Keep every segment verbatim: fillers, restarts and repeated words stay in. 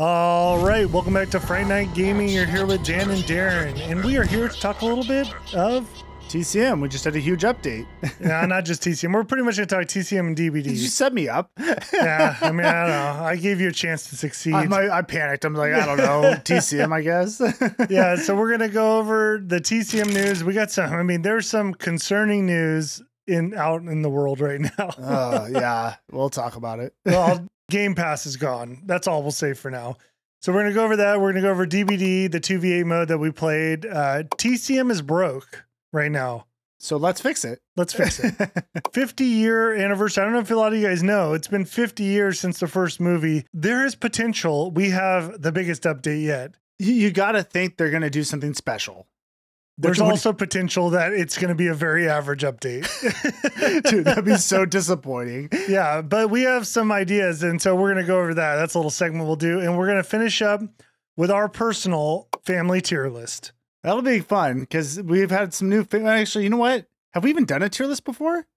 All right, welcome back to Fright Night Gaming. You're here with Jan and Darren, and we are here to talk a little bit of T C M. We just had a huge update. No, not just T C M. We're pretty much going to talk T C M and D B D. Did you set me up? Yeah, I mean, I don't know. I gave you a chance to succeed. I, I, I panicked. I'm like, I don't know. T C M, I guess. Yeah, so we're going to go over the T C M news. We got some, I mean, there's some concerning news in out in the world right now. Oh, uh, yeah. We'll talk about it. Well, Game Pass is gone. That's all we'll say for now. So we're going to go over that. We're going to go over D B D, the two V eight mode that we played. Uh, T C M is broke right now, so let's fix it. Let's fix it. fifty year anniversary. I don't know if a lot of you guys know, it's been fifty years since the first movie. There is potential. We have the biggest update yet. You gotta think they're gonna do something special. There's Which also would... potential that it's going to be a very average update. Dude, that'd be so disappointing. Yeah, but we have some ideas, and so we're going to go over that. That's a little segment we'll do, and we're going to finish up with our personal family tier list. That'll be fun, because we've had some new... Actually, you know what? Have we even done a tier list before?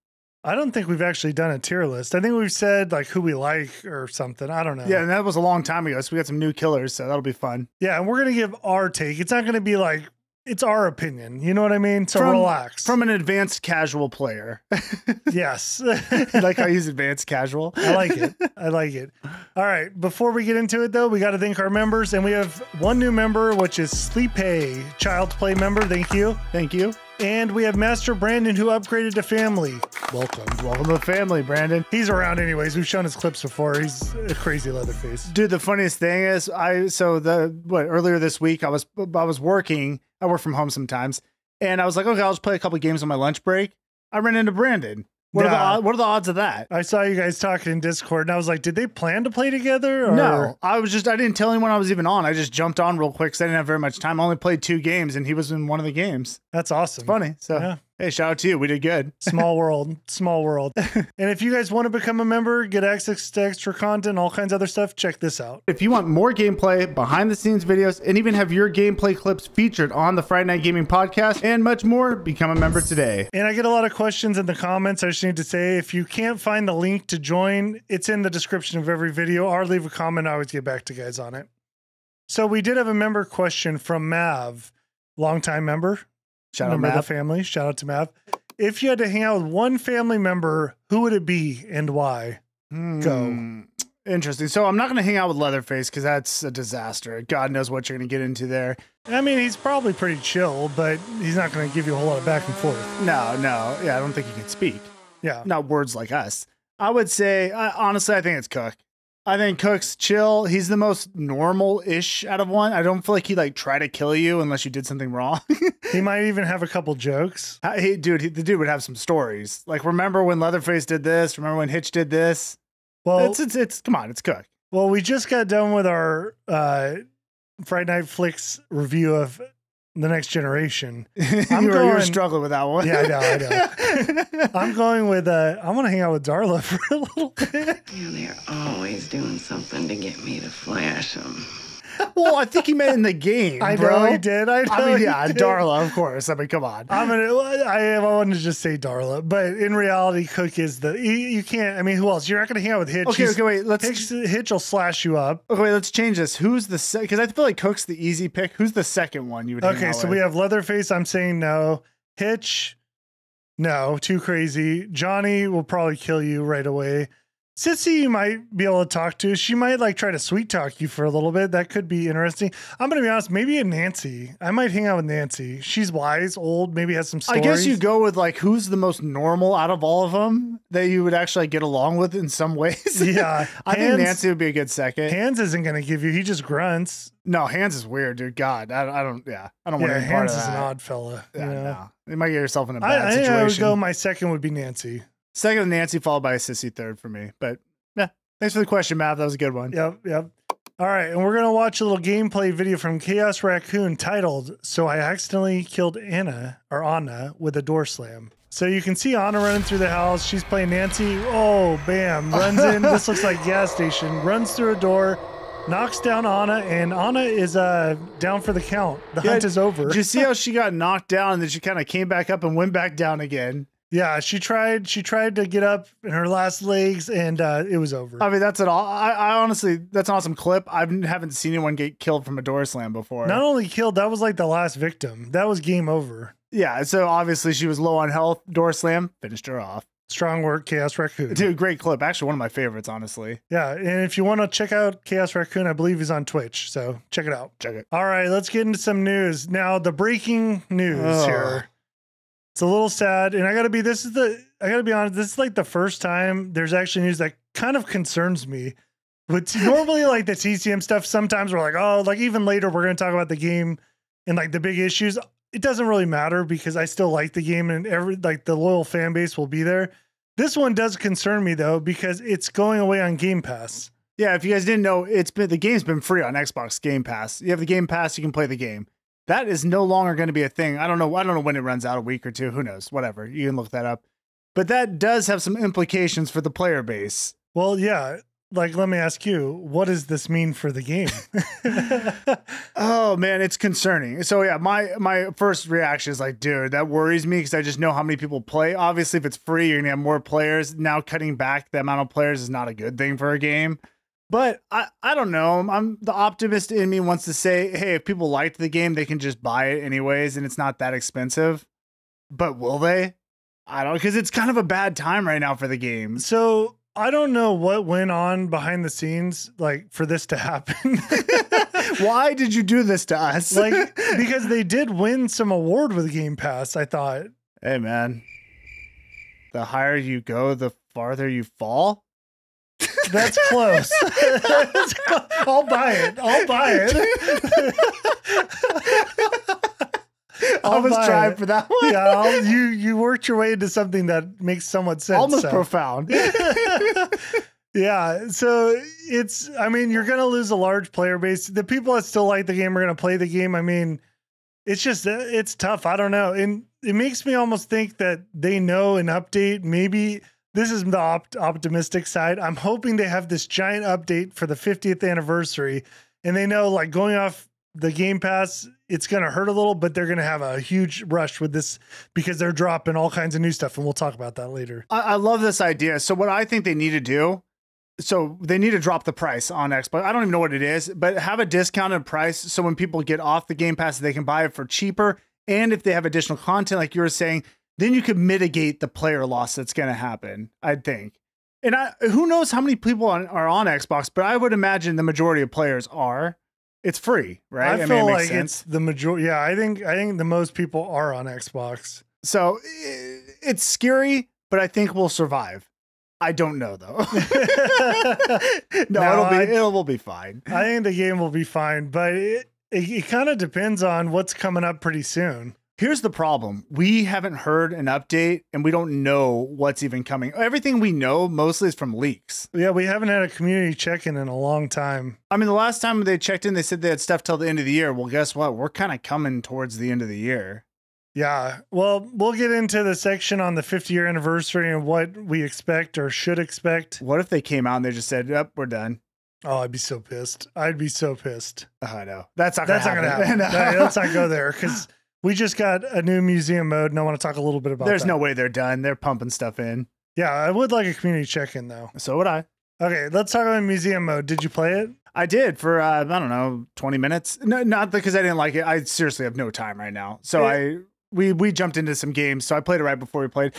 I don't think we've actually done a tier list. I think we've said like who we like or something. I don't know. Yeah, and that was a long time ago, so we got some new killers, so that'll be fun. Yeah, and we're going to give our take. It's not going to be like... It's our opinion. You know what I mean? So from, relax. From an advanced casual player. Yes. You like how he's advanced casual? I like it. I like it. All right. Before we get into it, though, we got to thank our members. And we have one new member, which is Sleepay, Child's Play member. Thank you. Thank you. And we have Master Brandon, who upgraded to family. Welcome. Welcome to the family, Brandon. He's around anyways. We've shown his clips before. He's a crazy Leatherface. Dude, the funniest thing is, I so the what earlier this week, I was I was working. I work from home sometimes. And I was like, okay, I'll just play a couple of games on my lunch break. I ran into Brandon. What, yeah. are the, what are the odds of that? I saw you guys talking in Discord, and I was like, did they plan to play together? Or? No, I was just, I didn't tell anyone I was even on. I just jumped on real quick because I didn't have very much time. I only played two games, and he was in one of the games. That's awesome. It's funny. So, yeah. Hey, shout out to you. We did good. Small world. Small world. And if you guys want to become a member, get access to extra content, all kinds of other stuff, check this out. If you want more gameplay, behind-the-scenes videos, and even have your gameplay clips featured on the Fright Night Gaming podcast and much more, become a member today. And I get a lot of questions in the comments. I just need to say, if you can't find the link to join, it's in the description of every video, or leave a comment. I always get back to guys on it. So we did have a member question from Mav, longtime member. Shout out to the family. Shout out to Mav. If you had to hang out with one family member, who would it be and why? Mm. Go. Interesting. So I'm not going to hang out with Leatherface because that's a disaster. God knows what you're going to get into there. I mean, he's probably pretty chill, but he's not going to give you a whole lot of back and forth. No, no. Yeah, I don't think he can speak. Yeah. Not words like us. I would say, I, honestly, I think it's Cook. I think Cook's chill. He's the most normal-ish out of one. I don't feel like he like try to kill you unless you did something wrong. He might even have a couple jokes. How, he, dude, he, the dude would have some stories. Like, remember when Leatherface did this? Remember when Hitch did this? Well, it's it's, it's come on, it's Cook. Well, we just got done with our uh, Fright Night Flicks review of The Next Generation. I'm you, going, you were struggling with that one. Yeah, I know, I know. I'm going with, uh, I want to hang out with Darla for a little bit. And they're always doing something to get me to flash them. Well, I think he meant in the game, I bro. know he did. I know I mean, he yeah, did. Darla, of course. I mean, come on. I'm gonna, I, I wanted to just say Darla, but in reality, Cook is the, you, you can't, I mean, who else? You're not going to hang out with Hitch. Okay, He's, okay, wait. Let's, Hitch, Hitch will slash you up. Okay, wait, let's change this. Who's the second? Because I feel like Cook's the easy pick. Who's the second one you would hang Okay, out so with? We have Leatherface. I'm saying no. Hitch, no. Too crazy. Johnny will probably kill you right away. Sissy, you might be able to talk to. She might like try to sweet talk you for a little bit. That could be interesting. I'm going to be honest. Maybe a Nancy. I might hang out with Nancy. She's wise, old, maybe has some stories. I guess you go with like, who's the most normal out of all of them that you would actually get along with in some ways. Yeah. I Hans, think Nancy would be a good second. Hans isn't going to give you. He just grunts. No, Hans is weird, dude. God, I, I don't, yeah. I don't yeah, want to be part of that. Hans is an odd fella. Yeah, you know? no. You might get yourself in a bad I, I situation. I would go, my second would be Nancy. Second, Nancy, followed by a Sissy third for me. But yeah, thanks for the question, Matt. That was a good one. Yep, yep. All right, and we're going to watch a little gameplay video from Chaos Raccoon titled, So I Accidentally Killed Anna, or Anna, with a Door Slam. So you can see Anna running through the house. She's playing Nancy. Oh, bam. Runs in. This looks like gas station. Runs through a door. Knocks down Anna, and Anna is uh, down for the count. The yeah, hunt is over. Did you see how she got knocked down, and then she kind of came back up and went back down again? Yeah, she tried. She tried to get up in her last legs, and uh, it was over. I mean, that's it all. I, I honestly, that's an awesome clip. I haven't seen anyone get killed from a door slam before. Not only killed, that was like the last victim. That was game over. Yeah. So obviously, she was low on health. Door slam finished her off. Strong work, Chaos Raccoon. Dude, great clip. Actually, one of my favorites, honestly. Yeah, and if you want to check out Chaos Raccoon, I believe he's on Twitch, so check it out. Check it. All right, let's get into some news. Now, the breaking news oh. here. It's a little sad, and I gotta be, this is the, I gotta be honest, this is like the first time there's actually news that kind of concerns me. But normally, like the T C M stuff, sometimes we're like, oh, like even later, we're gonna talk about the game and like the big issues. It doesn't really matter because I still like the game and every, like the loyal fan base will be there. This one does concern me though, because it's going away on Game Pass. Yeah. If you guys didn't know, it's been, the game's been free on Xbox Game Pass. You have the Game Pass, you can play the game. That is no longer going to be a thing. I don't know. I don't know when it runs out, a week or two, who knows, whatever. You can look that up, but that does have some implications for the player base. Well, yeah. Like, let me ask you, what does this mean for the game? Oh, man, it's concerning. So, yeah, my my first reaction is like, dude, that worries me because I just know how many people play. Obviously, if it's free, you're going to have more players. Now, cutting back the amount of players is not a good thing for a game. But I, I don't know. I'm, the optimist in me wants to say, hey, if people liked the game, they can just buy it anyways, and it's not that expensive. But will they? I don't know, because it's kind of a bad time right now for the game. So... I don't know what went on behind the scenes, like for this to happen. Why did you do this to us? Like, because they did win some award with Game Pass, I thought. Hey, man, the higher you go, the farther you fall. That's close. That's close. I'll buy it. I'll buy it. I'll almost try for that one. Yeah, I'll, you you worked your way into something that makes somewhat sense. Almost so. Profound. Yeah, so it's, I mean, you're going to lose a large player base. The people that still like the game are going to play the game. I mean, it's just, it's tough. I don't know. And it makes me almost think that they know an update. Maybe this is the opt optimistic side. I'm hoping they have this giant update for the fiftieth anniversary. And they know, like, going off the Game Pass, it's going to hurt a little, but they're going to have a huge rush with this because they're dropping all kinds of new stuff. And we'll talk about that later. I, I love this idea. So what I think they need to do, so they need to drop the price on Xbox. I don't even know what it is, but have a discounted price. So when people get off the Game Pass, they can buy it for cheaper. And if they have additional content, like you were saying, then you could mitigate the player loss that's going to happen, I think. And I, who knows how many people on, are on Xbox, but I would imagine the majority of players are. It's free, right? I, I feel mean, it makes like sense. It's the majority. Yeah, I think I think the most people are on Xbox. So it's scary, but I think we'll survive. I don't know though. no, no, it'll I, be it will be fine. I think the game will be fine, but it it, it kind of depends on what's coming up pretty soon. Here's the problem: we haven't heard an update, and we don't know what's even coming. Everything we know mostly is from leaks. Yeah, we haven't had a community check-in in a long time. I mean, the last time they checked in, they said they had stuff till the end of the year. Well, guess what? We're kind of coming towards the end of the year. Yeah. Well, we'll get into the section on the fifty-year anniversary and what we expect or should expect. What if they came out and they just said, "Yep, we're done." Oh, I'd be so pissed. I'd be so pissed. Oh, I know. That's not. That's gonna not happen. Gonna happen. No, let's not go there because. We just got a new museum mode, and I want to talk a little bit about There's that. There's no way they're done. They're pumping stuff in. Yeah, I would like a community check-in, though. So would I. Okay, let's talk about museum mode. Did you play it? I did for, uh, I don't know, twenty minutes. No, not because I didn't like it. I seriously have no time right now. So it, I we we jumped into some games, so I played it right before we played.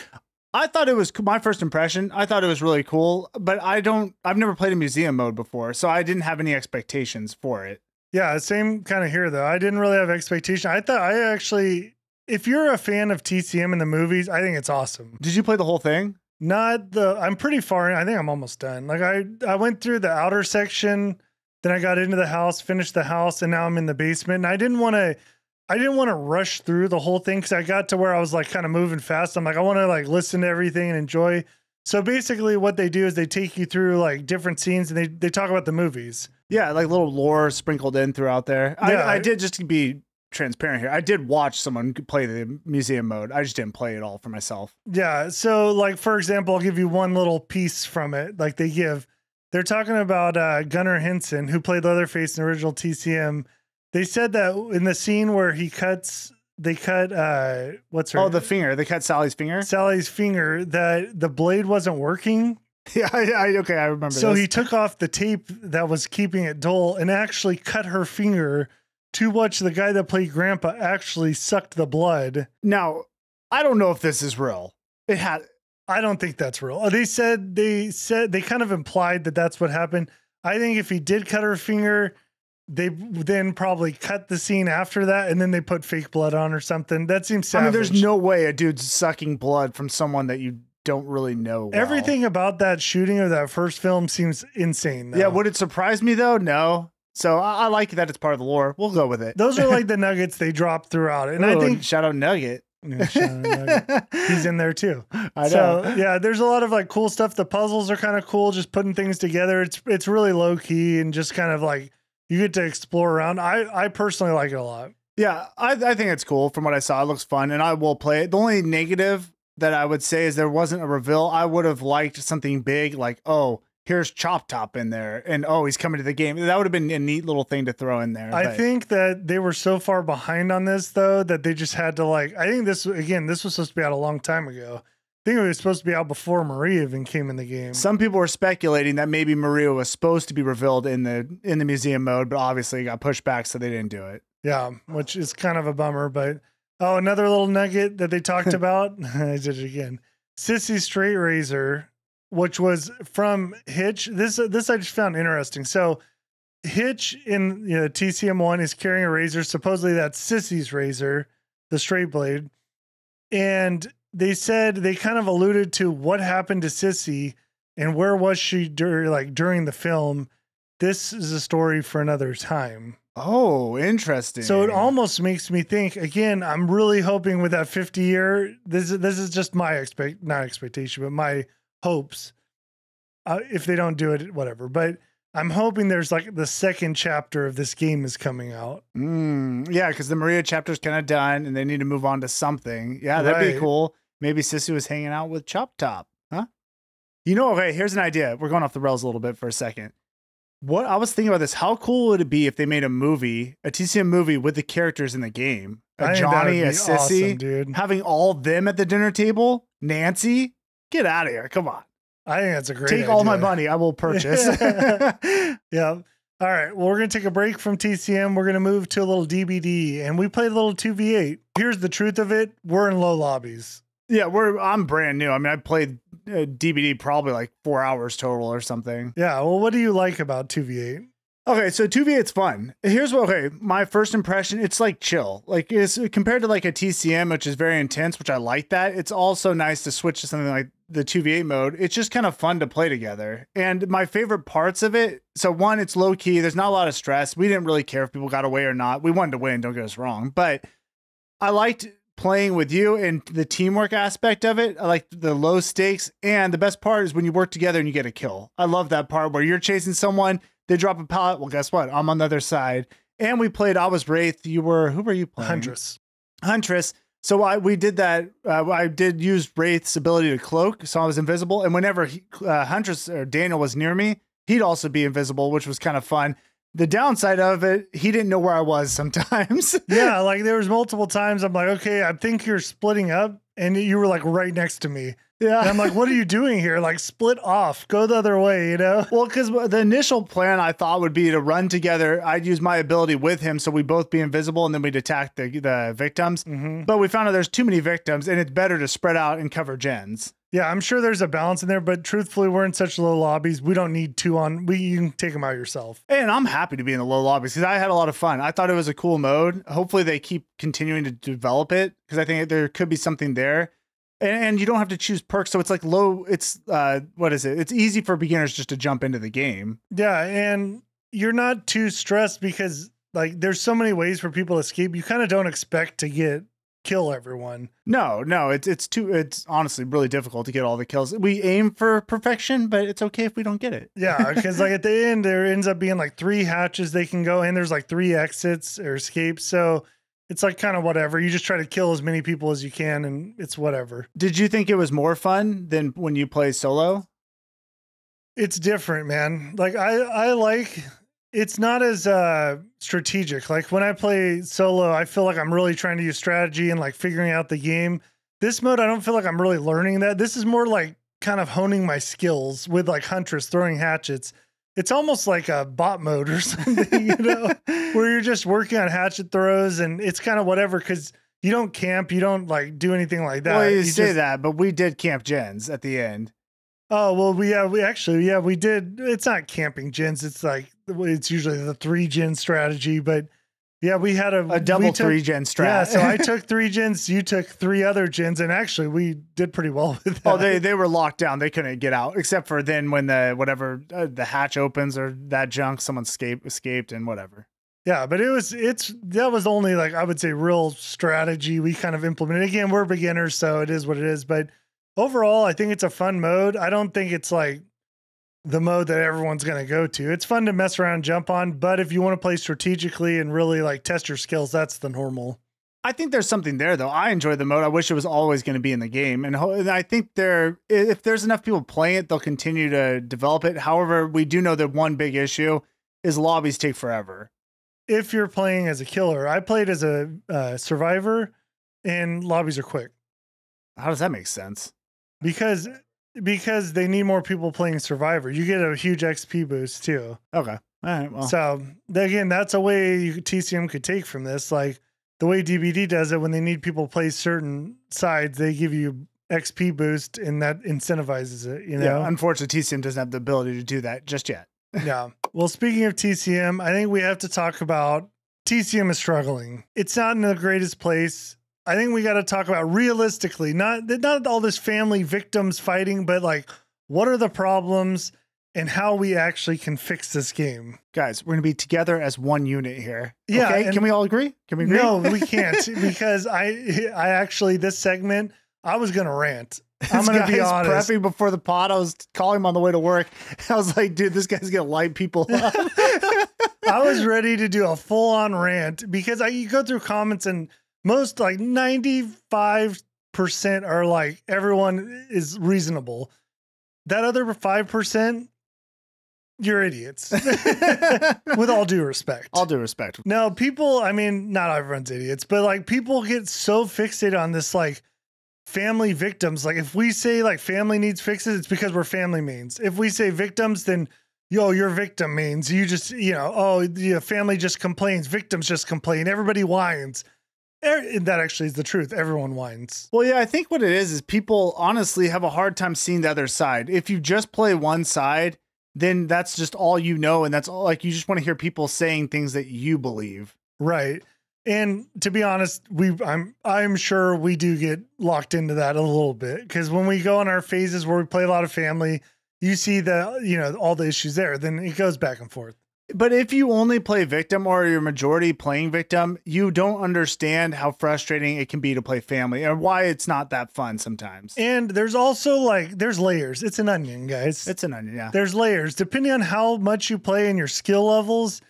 I thought it was my first impression. I thought it was really cool, but I don't, I've never played a museum mode before, so I didn't have any expectations for it. Yeah, same kind of here, though. I didn't really have expectation. I thought I actually, if you're a fan of T C M in the movies, I think it's awesome. Did you play the whole thing? Not the, I'm pretty far in. I think I'm almost done. Like I, I went through the outer section, then I got into the house, finished the house, and now I'm in the basement. And I didn't want to, I didn't want to rush through the whole thing because I got to where I was like kind of moving fast. I'm like, I want to like listen to everything and enjoy. So basically what they do is they take you through like different scenes and they, they talk about the movies. Yeah, like little lore sprinkled in throughout there. I, yeah. I did, just to be transparent here, I did watch someone play the museum mode. I just didn't play it all for myself. Yeah, so like, for example, I'll give you one little piece from it. Like they give, they're talking about uh, Gunnar Henson, who played Leatherface in the original T C M. They said that in the scene where he cuts they cut uh what's her oh the finger they cut Sally's finger Sally's finger that the blade wasn't working. Yeah, I, I, okay, I remember. So this. He took off the tape that was keeping it dull and actually cut her finger. To watch the guy that played Grandpa actually sucked the blood. Now, I don't know if this is real. It had. I don't think that's real. They said they said they kind of implied that that's what happened. I think if he did cut her finger, they then probably cut the scene after that, and then they put fake blood on or something. That seems savage. I mean, there's no way a dude's sucking blood from someone that you don't really know. Well. Everything about that shooting of that first film seems insane, though. Yeah, would it surprise me though? No. So I, I like that it's part of the lore. We'll go with it. Those are like the nuggets they drop throughout it. And ooh, I think shout out Nugget. Yeah, shout out Nugget. He's in there too. I know. So yeah, there's a lot of like cool stuff. The puzzles are kind of cool, just putting things together. It's it's really low key and just kind of like you get to explore around. I I personally like it a lot. Yeah, I I think it's cool from what I saw. It looks fun and I will play it. The only negative that I would say is there wasn't a reveal. I would have liked something big like, oh, here's Chop Top in there. And, oh, he's coming to the game. That would have been a neat little thing to throw in there. I but. think that they were so far behind on this, though, that they just had to, like, I think this, again, this was supposed to be out a long time ago. I think it was supposed to be out before Maria even came in the game. Some people were speculating that maybe Maria was supposed to be revealed in the in the museum mode, but obviously it got pushed back, so they didn't do it. Yeah, which is kind of a bummer. But, oh, another little nugget that they talked about. I did it again. Sissy's straight razor, which was from Hitch. This this I just found interesting. So Hitch in you know, T C M one is carrying a razor. Supposedly that's Sissy's razor, the straight blade. And they said they kind of alluded to what happened to Sissy and where was she during like during the film. This is a story for another time. Oh, interesting. So it almost makes me think, again, I'm really hoping with that fifty year, this is, this is just my expect, not expectation, but my hopes. Uh, if they don't do it, whatever. But I'm hoping there's like the second chapter of this game is coming out. Mm, yeah, because the Maria chapter's kind of done and they need to move on to something. Yeah, that'd right. be cool. Maybe Sissy was hanging out with Chop Top, huh? You know, okay, here's an idea. We're going off the rails a little bit for a second. What I was thinking about this, how cool would it be if they made a movie, a T C M movie with the characters in the game? A Johnny, a Sissy, awesome, dude. Having all them at the dinner table. Nancy, get out of here. Come on. I think that's a great Take idea. All my money. I will purchase. Yeah. All right. Well, we're going to take a break from T C M. We're going to move to a little D B D and we played a little two v eight. Here's the truth of it. We're in low lobbies. Yeah, we're. I'm brand new. I mean, I played uh, D B D probably like four hours total or something. Yeah. Well, what do you like about two v eight? Okay, so two v eight's fun. Here's what. Okay, my first impression. It's like chill. Like it's compared to like a T C M, which is very intense, which I like that. It's also nice to switch to something like the two v eight mode. It's just kind of fun to play together. And my favorite parts of it. So one, it's low key. There's not a lot of stress. We didn't really care if people got away or not. We wanted to win. Don't get us wrong. But I liked playing with you and the teamwork aspect of it. I like the low stakes, and the best part is when you work together and you get a kill. I love that part where you're chasing someone, they drop a pallet. Well, guess what? I'm on the other side. And we played, I was Wraith. You were, who were you playing? Huntress. Huntress. So I, we did that. Uh, I did use Wraith's ability to cloak. So I was invisible. And whenever he, uh, Huntress or Daniel was near me, he'd also be invisible, which was kind of fun. The downside of it, he didn't know where I was sometimes. Yeah, like there was multiple times I'm like, okay, I think you're splitting up. And you were like right next to me. Yeah. And I'm like, what are you doing here? Like split off, go the other way, you know? Well, because the initial plan I thought would be to run together. I'd use my ability with him so we'd both be invisible and then we'd attack the, the victims. Mm-hmm. But we found out there's too many victims and it's better to spread out and cover gens. Yeah, I'm sure there's a balance in there, but truthfully, we're in such low lobbies. We don't need two on. We You can take them out yourself. And I'm happy to be in the low lobbies because I had a lot of fun. I thought it was a cool mode. Hopefully they keep continuing to develop it because I think there could be something there. And, and you don't have to choose perks. So it's like low. It's uh, what is it? It's easy for beginners just to jump into the game. Yeah. And you're not too stressed because like there's so many ways for people to escape. You kind of don't expect to get kill everyone. No, no, it's it's too it's honestly really difficult to get all the kills. We aim for perfection, but it's okay if we don't get it. Yeah, because like at the end there ends up being like three hatches they can go in. There's like three exits or escapes, so it's like kind of whatever. You just try to kill as many people as you can and it's whatever. Did you think it was more fun than when you play solo? It's different, man. Like I I like it's not as uh, strategic. Like when I play solo, I feel like I'm really trying to use strategy and like figuring out the game. This mode, I don't feel like I'm really learning that. This is more like kind of honing my skills with like Huntress throwing hatchets. It's almost like a bot mode or something, you know, where you're just working on hatchet throws and it's kind of whatever because you don't camp. You don't like do anything like that. Well, you, you say just, that, but we did camp gens at the end. Oh, well, we, yeah, we actually, yeah, we did. It's not camping gens. It's like, it's usually the three gen strategy, but yeah, we had a, a double took, three gen strat. Yeah, so I took three gens, you took three other gens, and actually we did pretty well with that. Oh, they they were locked down; they couldn't get out, except for then when the whatever uh, the hatch opens or that junk, someone escaped escaped and whatever. Yeah, but it was it's that was only like I would say real strategy we kind of implemented. Again, we're beginners, so it is what it is. But overall, I think it's a fun mode. I don't think it's like the mode that everyone's going to go to. It's fun to mess around and jump on, but if you want to play strategically and really like test your skills, that's the normal. I think there's something there though. I enjoy the mode. I wish it was always going to be in the game. And I think there, if there's enough people playing it, they'll continue to develop it. However, we do know that one big issue is lobbies take forever. If you're playing as a killer, I played as a uh, survivor and lobbies are quick. How does that make sense? Because Because they need more people playing Survivor. You get a huge X P boost too. Okay. All right. Well. So again, that's a way you, T C M could take from this. Like the way D B D does it, when they need people play certain sides, they give you X P boost and that incentivizes it. You know, yeah, unfortunately T C M doesn't have the ability to do that just yet. Yeah. Well, speaking of T C M, I think we have to talk about T C M is struggling. It's not in the greatest place. I think we got to talk about realistically, not not all this family victims fighting, but like, what are the problems and how we actually can fix this game? Guys, we're going to be together as one unit here. Yeah. Okay? Can we all agree? Can we agree? No, we can't because I, I actually, this segment, I was going to rant. I'm going to be honest. Prepping before the pod, I was calling him on the way to work. I was like, dude, this guy's going to light people up. I was ready to do a full on rant because I you go through comments and most like ninety-five percent are like everyone is reasonable. That other five percent, you're idiots. With all due respect. All due respect. No, people, I mean, not everyone's idiots, but like people get so fixated on this like family victims. Like if we say like family needs fixes, it's because we're family mains. If we say victims, then yo, your victim mains. You just, you know, oh, the family just complains. Victims just complain. Everybody whines. That actually is the truth. Everyone whines. Well, yeah, I think what it is is people honestly have a hard time seeing the other side. If you just play one side, then that's just all you know. And that's all like you just want to hear people saying things that you believe. Right. And to be honest, we I'm I'm sure we do get locked into that a little bit because when we go on our phases where we play a lot of family, you see the, you know, all the issues there, then it goes back and forth. But if you only play victim or your majority playing victim, you don't understand how frustrating it can be to play family and why it's not that fun sometimes. And there's also like, there's layers. It's an onion, guys. It's an onion, yeah. There's layers. Depending on how much you play and your skill levels,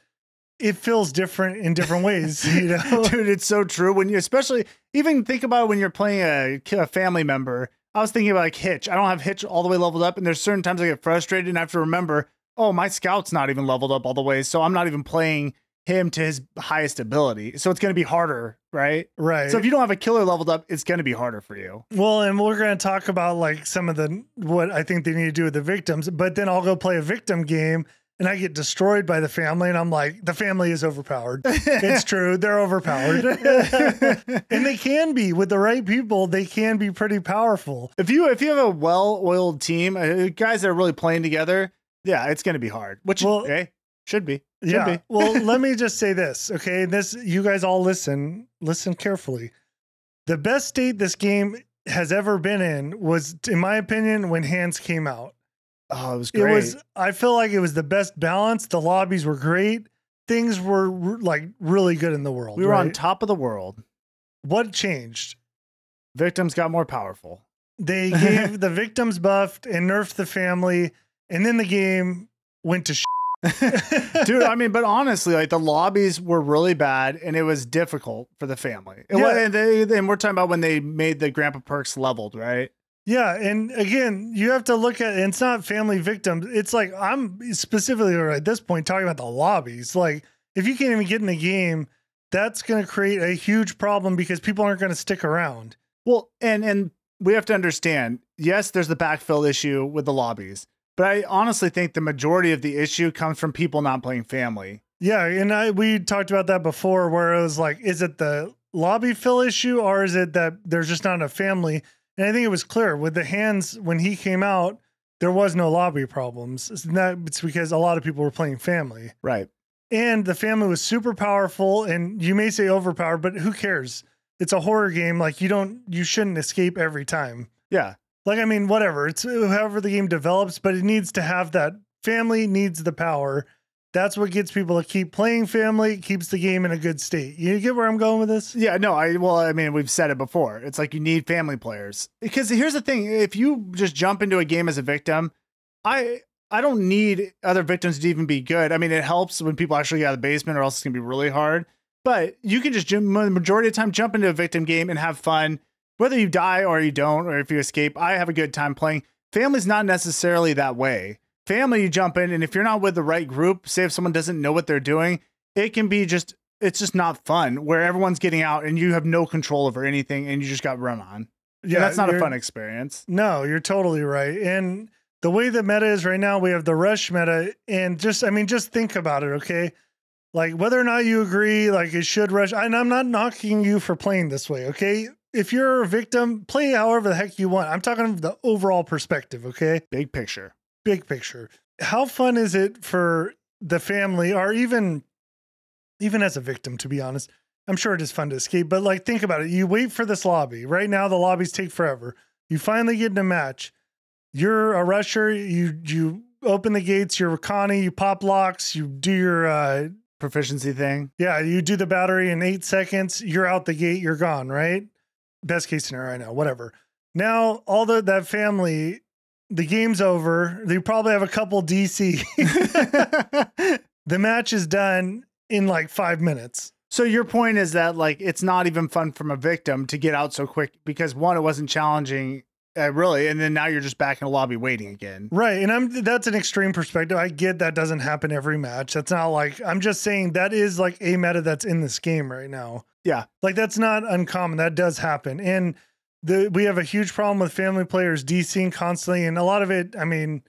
it feels different in different ways, you know? Dude, it's so true. When you, especially, even think about when you're playing a, a family member. I was thinking about like Hitch. I don't have Hitch all the way leveled up, and there's certain times I get frustrated and I have to remember, oh, my scout's not even leveled up all the way, so I'm not even playing him to his highest ability. So it's going to be harder, right? Right. So if you don't have a killer leveled up, it's going to be harder for you. Well, and we're going to talk about like some of the, what I think they need to do with the victims, but then I'll go play a victim game and I get destroyed by the family and I'm like, the family is overpowered. It's true. They're overpowered. And they can be with the right people. They can be pretty powerful. If you, if you have a well-oiled team, uh, guys that are really playing together, yeah, it's going to be hard, which well, okay, should be. Should yeah. Be. Well, let me just say this. Okay. This, you guys all listen, listen carefully. The best state this game has ever been in was, in my opinion, when Hans came out. Oh, it was great. It was, I feel like it was the best balance. The lobbies were great. Things were re- like really good in the world. We were right? on top of the world. What changed? Victims got more powerful. They gave the victims buffed and nerfed the family. And then the game went to shit. Dude, I mean, but honestly, like the lobbies were really bad and it was difficult for the family. It yeah. was, and, they, and we're talking about when they made the grandpa perks leveled, right? Yeah, and again, you have to look at, it's not family victims. It's like, I'm specifically at this point talking about the lobbies. Like, if you can't even get in the game, that's going to create a huge problem because people aren't going to stick around. Well, and and we have to understand, yes, there's the backfill issue with the lobbies, but I honestly think the majority of the issue comes from people not playing family. Yeah, and I we talked about that before, where it was like, is it the lobby fill issue, or is it that there's just not enough family? And I think it was clear with the Hans when he came out, there was no lobby problems. It's, not, it's because a lot of people were playing family. Right. And the family was super powerful, and you may say overpowered, but who cares? It's a horror game. Like, you don't, you shouldn't escape every time. Yeah. Like, I mean, whatever. It's however the game develops, but it needs to have that. Family needs the power. That's what gets people to keep playing family, keeps the game in a good state. You get where I'm going with this? Yeah, no, I, well, I mean, we've said it before. It's like, you need family players. Because here's the thing. If you just jump into a game as a victim, I, I don't need other victims to even be good. I mean, it helps when people actually get out of the basement, or else it's going to be really hard. But you can just, the majority of the time, jump into a victim game and have fun. Whether you die or you don't, or if you escape, I have a good time playing. Family's not necessarily that way. Family, you jump in, and if you're not with the right group, say if someone doesn't know what they're doing, it can be just, it's just not fun, where everyone's getting out and you have no control over anything and you just got run on. Yeah, and that's not a fun experience. No, you're totally right. And the way the meta is right now, we have the rush meta, and just, I mean, just think about it, okay? Like, whether or not you agree, like, it should rush, and I'm not knocking you for playing this way, okay? If you're a victim, play however the heck you want. I'm talking the overall perspective, okay? Big picture. Big picture. How fun is it for the family, or even even as a victim, to be honest? I'm sure it is fun to escape, but like, think about it. You wait for this lobby. Right now, the lobbies take forever. You finally get in a match. You're a rusher. You you open the gates. You're with Connie. You pop locks. You do your uh, proficiency thing. Yeah, you do the battery in eight seconds. You're out the gate. You're gone, right? Best case scenario right now, whatever. Now, all the, that family... The game's over. They probably have a couple D C. The match is done in like five minutes. So your point is that, like, it's not even fun from a victim to get out so quick because, one, it wasn't challenging uh, really. And then now you're just back in the lobby waiting again. Right. And I'm, that's an extreme perspective. I get that doesn't happen every match. That's not like, I'm just saying that is like a meta that's in this game right now. Yeah. Like, that's not uncommon. That does happen. And The, we have a huge problem with family players DCing constantly. And a lot of it, I mean,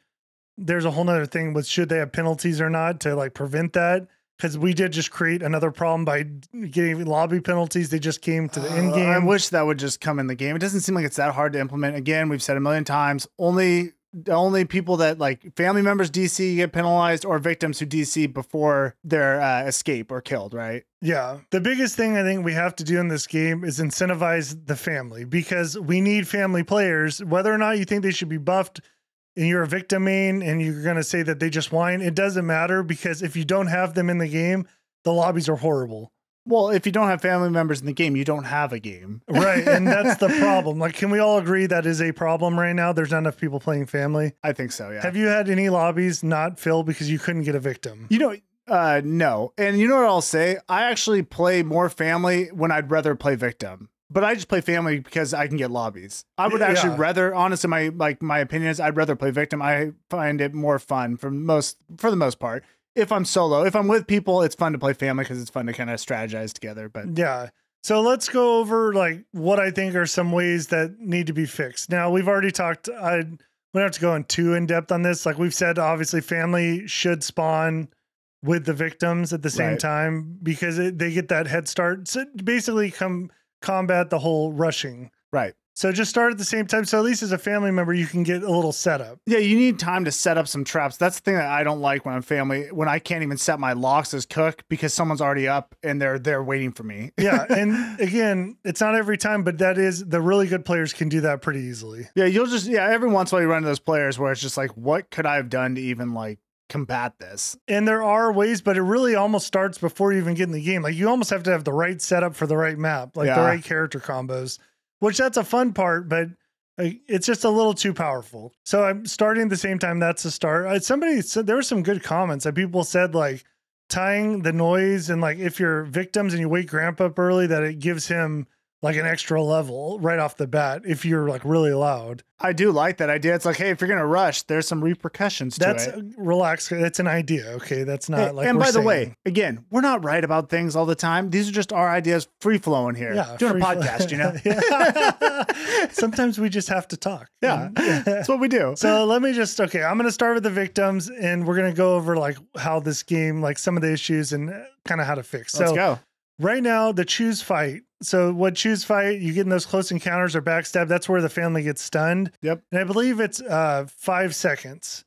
there's a whole nother thing with should they have penalties or not to like prevent that. Because we did just create another problem by getting lobby penalties. They just came to the uh, end game. I wish that would just come in the game. It doesn't seem like it's that hard to implement. Again, we've said a million times, only only people that like family members D C get penalized, or victims who D C before their uh, escape or killed, right? Yeah. The biggest thing I think we have to do in this game is incentivize the family, because we need family players. Whether or not you think they should be buffed and you're a victim main and you're going to say that they just whine, it doesn't matter, because if you don't have them in the game, the lobbies are horrible. Well, if you don't have family members in the game, you don't have a game. Right. And that's the problem. Like, can we all agree that is a problem right now? There's not enough people playing family. I think so. Yeah. Have you had any lobbies not fill because you couldn't get a victim? You know, uh, no. And you know what I'll say? I actually play more family when I'd rather play victim, but I just play family because I can get lobbies. I would actually yeah. rather, honestly, my, like my opinion is I'd rather play victim. I find it more fun for most, for the most part. If I'm solo, if I'm with people, it's fun to play family because it's fun to kind of strategize together. But yeah, so let's go over like what I think are some ways that need to be fixed. Now, we've already talked. I we don't have to go in too in depth on this. Like we've said, obviously, family should spawn with the victims at the same right. time because it, they get that head start. So basically, come combat the whole rushing. Right. So just start at the same time. So at least as a family member, you can get a little setup. Yeah, you need time to set up some traps. That's the thing that I don't like when I'm family, when I can't even set my locks as Cook because someone's already up and they're they're waiting for me. Yeah, and again, it's not every time, but that is, the really good players can do that pretty easily. Yeah, you'll just, yeah, every once in a while you run into those players where it's just like, what could I have done to even like combat this? And there are ways, but it really almost starts before you even get in the game. Like you almost have to have the right setup for the right map, like yeah. the right character combos. Which that's a fun part, but it's just a little too powerful. So I'm starting at the same time. That's a start. Somebody said there were some good comments that people said, like tying the noise and like if you're victims and you wake Grandpa up early, that it gives him like an extra level right off the bat if you're like really loud. I do like that idea. It's like, hey, if you're gonna rush, there's some repercussions to that's, it. That's relax. That's an idea. Okay, that's not hey, like. And we're by saying. the way, again, we're not right about things all the time. These are just our ideas, free flowing here. Yeah, doing a podcast, you know. Sometimes we just have to talk. Yeah, that's what we do. So let me just okay. I'm gonna start with the victims, and we're gonna go over like how this game, like some of the issues, and kind of how to fix. Let's so, go. Right now, the choose fight. So what choose fight, you get in those close encounters or backstab. That's where the family gets stunned. Yep. And I believe it's uh, five seconds,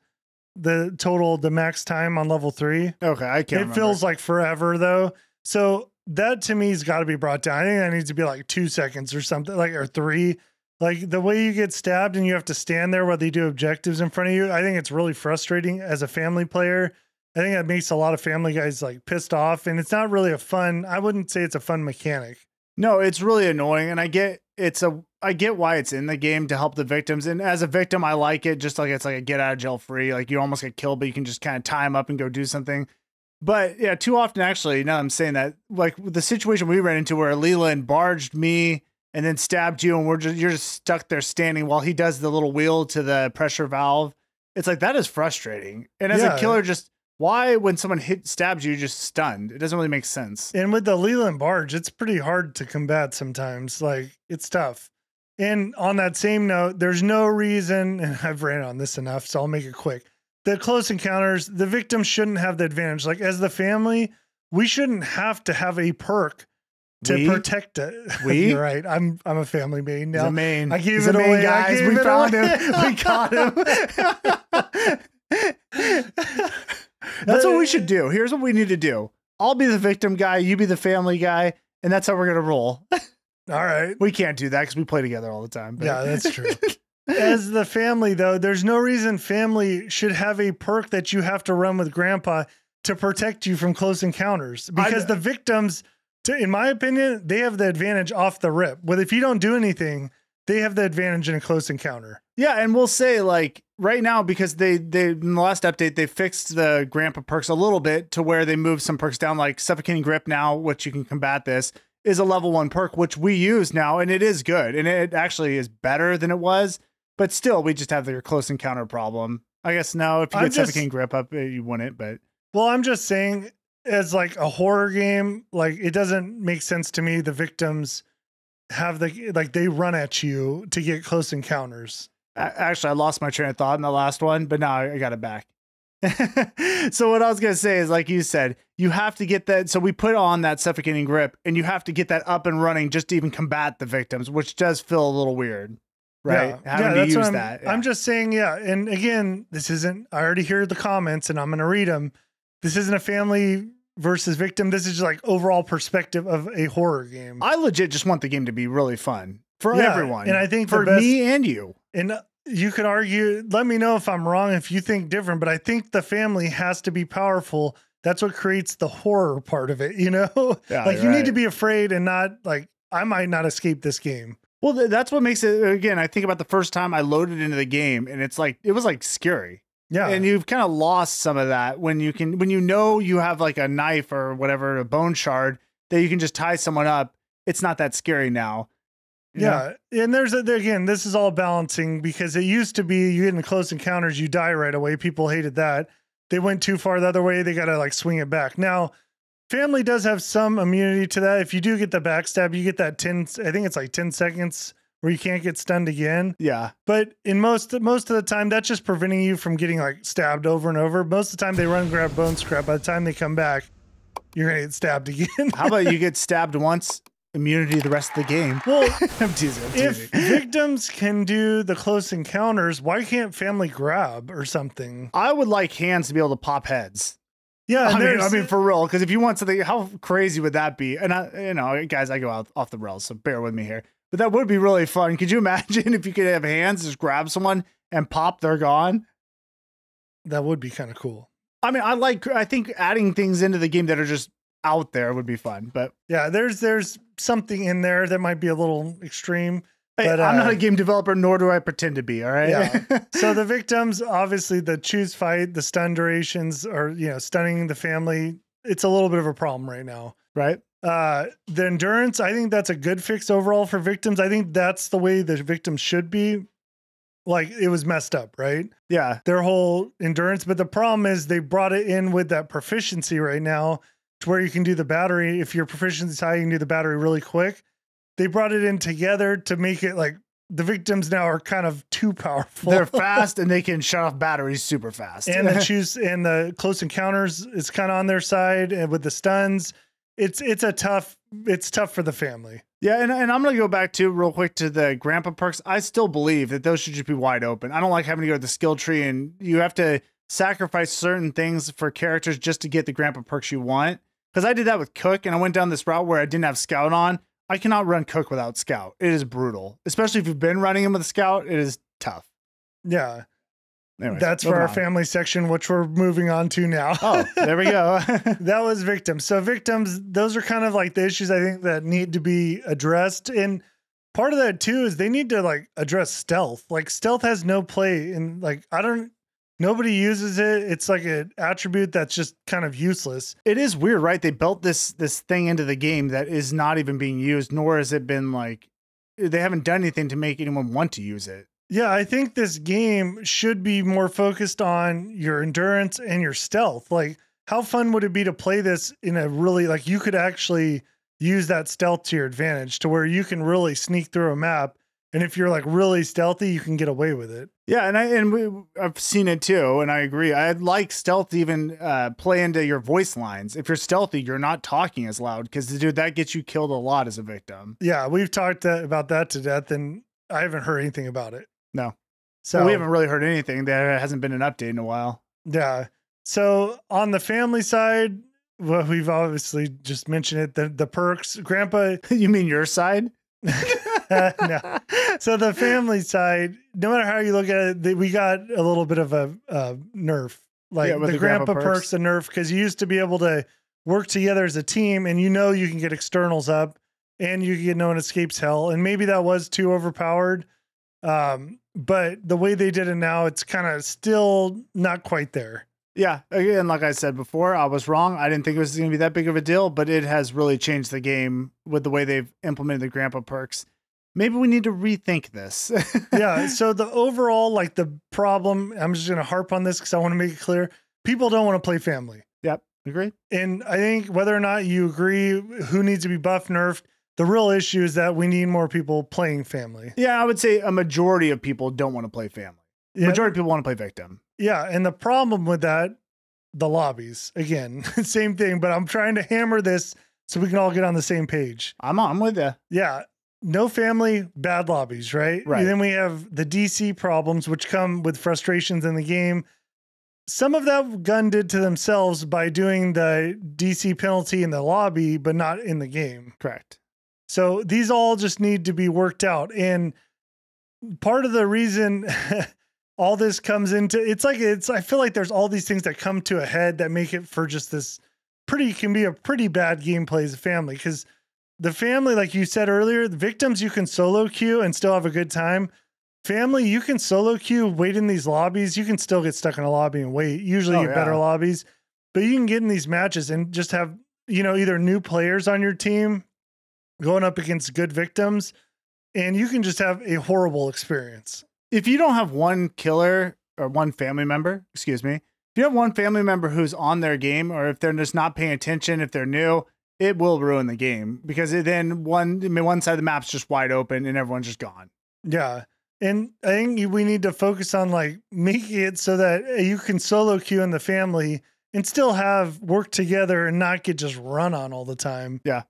the total, the max time on level three. Okay, I can't It remember. feels like forever, though. So that, to me, has got to be brought down. I think that needs to be like two seconds or something, like or three. Like the way you get stabbed and you have to stand there while they do objectives in front of you, I think it's really frustrating as a family player. I think that makes a lot of family guys like pissed off, and it's not really a fun, I wouldn't say it's a fun mechanic. No, it's really annoying. And I get it's a, I get why it's in the game to help the victims. And as a victim, I like it just like, it's like a get out of jail free. Like you almost get killed, but you can just kind of tie them up and go do something. But yeah, too often, actually, now I'm saying that like the situation we ran into where Leland barged me and then stabbed you and we're just, you're just stuck there standing while he does the little wheel to the pressure valve. It's like, that is frustrating. And as yeah. a killer, just, why, when someone hit stabs you, you're just stunned? It doesn't really make sense. And with the Leland barge, it's pretty hard to combat sometimes. Like, it's tough. And on that same note, there's no reason, and I've ran on this enough, so I'll make it quick. The close encounters, the victim shouldn't have the advantage. Like, as the family, we shouldn't have to have a perk to we? protect it. We? You're right. I'm I'm a family main now. He's a main. I gave He's it a main away, guys. We found away. him. We caught him. That's what we should do. Here's what we need to do. I'll be the victim guy. You be the family guy. And that's how we're going to roll. All right. We can't do that because we play together all the time. But. Yeah, that's true. As the family, though, there's no reason family should have a perk that you have to run with grandpa to protect you from close encounters. Because I, the victims, to, in my opinion, they have the advantage off the rip. But if you don't do anything, they have the advantage in a close encounter. Yeah, and we'll say, like, right now, because they, they in the last update, they fixed the grandpa perks a little bit to where they moved some perks down, like Suffocating Grip now, which you can combat this, is a level one perk, which we use now, and it is good, and it actually is better than it was, but still, we just have your close encounter problem. I guess, no, if you get just, Suffocating Grip up, you wouldn't, but... Well, I'm just saying, as, like, a horror game, like, it doesn't make sense to me, the victims... have the like they run at you to get close encounters. Actually, I lost my train of thought in the last one, but now I got it back. So what I was gonna say is, like you said, you have to get that. So we put on that Suffocating Grip, and you have to get that up and running just to even combat the victims, which does feel a little weird, right? Yeah, Having yeah, to use I'm, that. Yeah. I'm just saying, yeah. And again, this isn't. I already hear the comments, and I'm gonna read them. This isn't a family versus victim. This is just like overall perspective of a horror game. I legit just want the game to be really fun for yeah, everyone. And I think for best, me and you, and you could argue, let me know if I'm wrong, if you think different, but I think the family has to be powerful. That's what creates the horror part of it. You know, yeah, like you right. need to be afraid and not like, I might not escape this game. Well, th that's what makes it. Again, I think about the first time I loaded into the game and it's like, it was like scary. Yeah. And you've kind of lost some of that when you can, when you know you have like a knife or whatever, a bone shard that you can just tie someone up. It's not that scary now. Yeah. Know? And there's, a, there, again, this is all balancing because it used to be you get in close encounters, you die right away. People hated that. They went too far the other way. They got to like swing it back. Now, family does have some immunity to that. If you do get the backstab, you get that ten, I think it's like ten seconds. Where you can't get stunned again. Yeah. But in most most of the time, that's just preventing you from getting like stabbed over and over. Most of the time they run, grab, bone scrap. By the time they come back, you're gonna get stabbed again. How about you get stabbed once, immunity the rest of the game? Well, I'm teasing, I'm teasing. If victims can do the close encounters, why can't family grab or something? I would like hands to be able to pop heads. Yeah, I mean, I mean, for real, because if you want something, how crazy would that be? And I, you know, guys, I go out off the rails, so bear with me here. But that would be really fun. Could you imagine if you could have hands, just grab someone and pop, they're gone? That would be kind of cool. I mean, I like, I think adding things into the game that are just out there would be fun. But yeah, there's, there's something in there that might be a little extreme. But, hey, I'm uh, not a game developer, nor do I pretend to be. All right. Yeah. So the victims, obviously the choose fight, the stun durations, or, you know, stunning the family. It's a little bit of a problem right now. Right. Uh, the endurance, I think that's a good fix overall for victims. I think that's the way the victims should be. Like, it was messed up, right? Yeah. Their whole endurance. But the problem is they brought it in with that proficiency right now to where you can do the battery. If your proficiency is high, you can do the battery really quick. They brought it in together to make it like the victims now are kind of too powerful. They're fast and they can shut off batteries super fast. And the choose and the close encounters is kind of on their side, and with the stuns. It's it's a tough it's tough for the family. Yeah, and, and I'm gonna go back to real quick to the grandpa perks. I still believe that those should just be wide open. I don't like having to go to the skill tree and you have to sacrifice certain things for characters just to get the grandpa perks you want. Because I did that with Cook and I went down this route where I didn't have Scout on. I cannot run Cook without Scout. It is brutal. Especially if you've been running him with a Scout, it is tough. Yeah. Anyways, that's for our on. family section, which we're moving on to now. Oh, there we go. That was victims. So victims, those are kind of like the issues I think that need to be addressed. And part of that too, is they need to like address stealth. Like stealth has no play in like, I don't, nobody uses it. It's like an attribute that's just kind of useless. It is weird, right? They built this, this thing into the game that is not even being used, nor has it been like, they haven't done anything to make anyone want to use it. Yeah, I think this game should be more focused on your endurance and your stealth. Like, how fun would it be to play this in a really, like, you could actually use that stealth to your advantage to where you can really sneak through a map. And if you're, like, really stealthy, you can get away with it. Yeah, and, I, and we, I've seen it, too, and I agree. I like stealth even uh, play into your voice lines. If you're stealthy, you're not talking as loud because, dude, that gets you killed a lot as a victim. Yeah, we've talked that, about that to death, and I haven't heard anything about it. No. So well, we haven't really heard anything. There hasn't been an update in a while. Yeah. So on the family side, well, we've obviously just mentioned it. The, the perks, grandpa. You mean your side? No. So the family side, no matter how you look at it, we got a little bit of a, a nerf, like yeah, the, the grandpa, grandpa perks, a nerf, because you used to be able to work together as a team and, you know, you can get externals up and you get no one escapes hell. And maybe that was too overpowered. Um, but the way they did it now, it's kind of still not quite there. Yeah. Again, like I said before, I was wrong. I didn't think it was going to be that big of a deal, but it has really changed the game with the way they've implemented the grandpa perks. Maybe we need to rethink this. Yeah. So the overall, like the problem, I'm just going to harp on this because I want to make it clear. People don't want to play family. Yep. Agree. And I think whether or not you agree, who needs to be buffed, nerfed, the real issue is that we need more people playing family. Yeah, I would say a majority of people don't want to play family. Yeah. Majority of people want to play victim. Yeah, and the problem with that, the lobbies. Again, same thing, but I'm trying to hammer this so we can all get on the same page. I'm on with you. Yeah, no family, bad lobbies, right? Right. And then we have the D C problems, which come with frustrations in the game. Some of that Gun did to themselves by doing the D C penalty in the lobby, but not in the game. Correct. So these all just need to be worked out. And part of the reason all this comes into, it's like, it's, I feel like there's all these things that come to a head that make it for just this pretty, can be a pretty bad gameplay as a family. Cause the family, like you said earlier, the victims, you can solo queue and still have a good time. Family, you can solo queue, wait in these lobbies. You can still get stuck in a lobby and wait. Usually oh, you get yeah. better lobbies, but you can get in these matches and just have, you know, either new players on your team going up against good victims, and you can just have a horrible experience. If you don't have one killer or one family member, excuse me, if you have one family member who's on their game, or if they're just not paying attention, if they're new, it will ruin the game because it, then one, I mean, one side of the map's just wide open and everyone's just gone. Yeah. And I think we need to focus on like making it so that you can solo queue in the family and still have work together and not get just run on all the time. Yeah.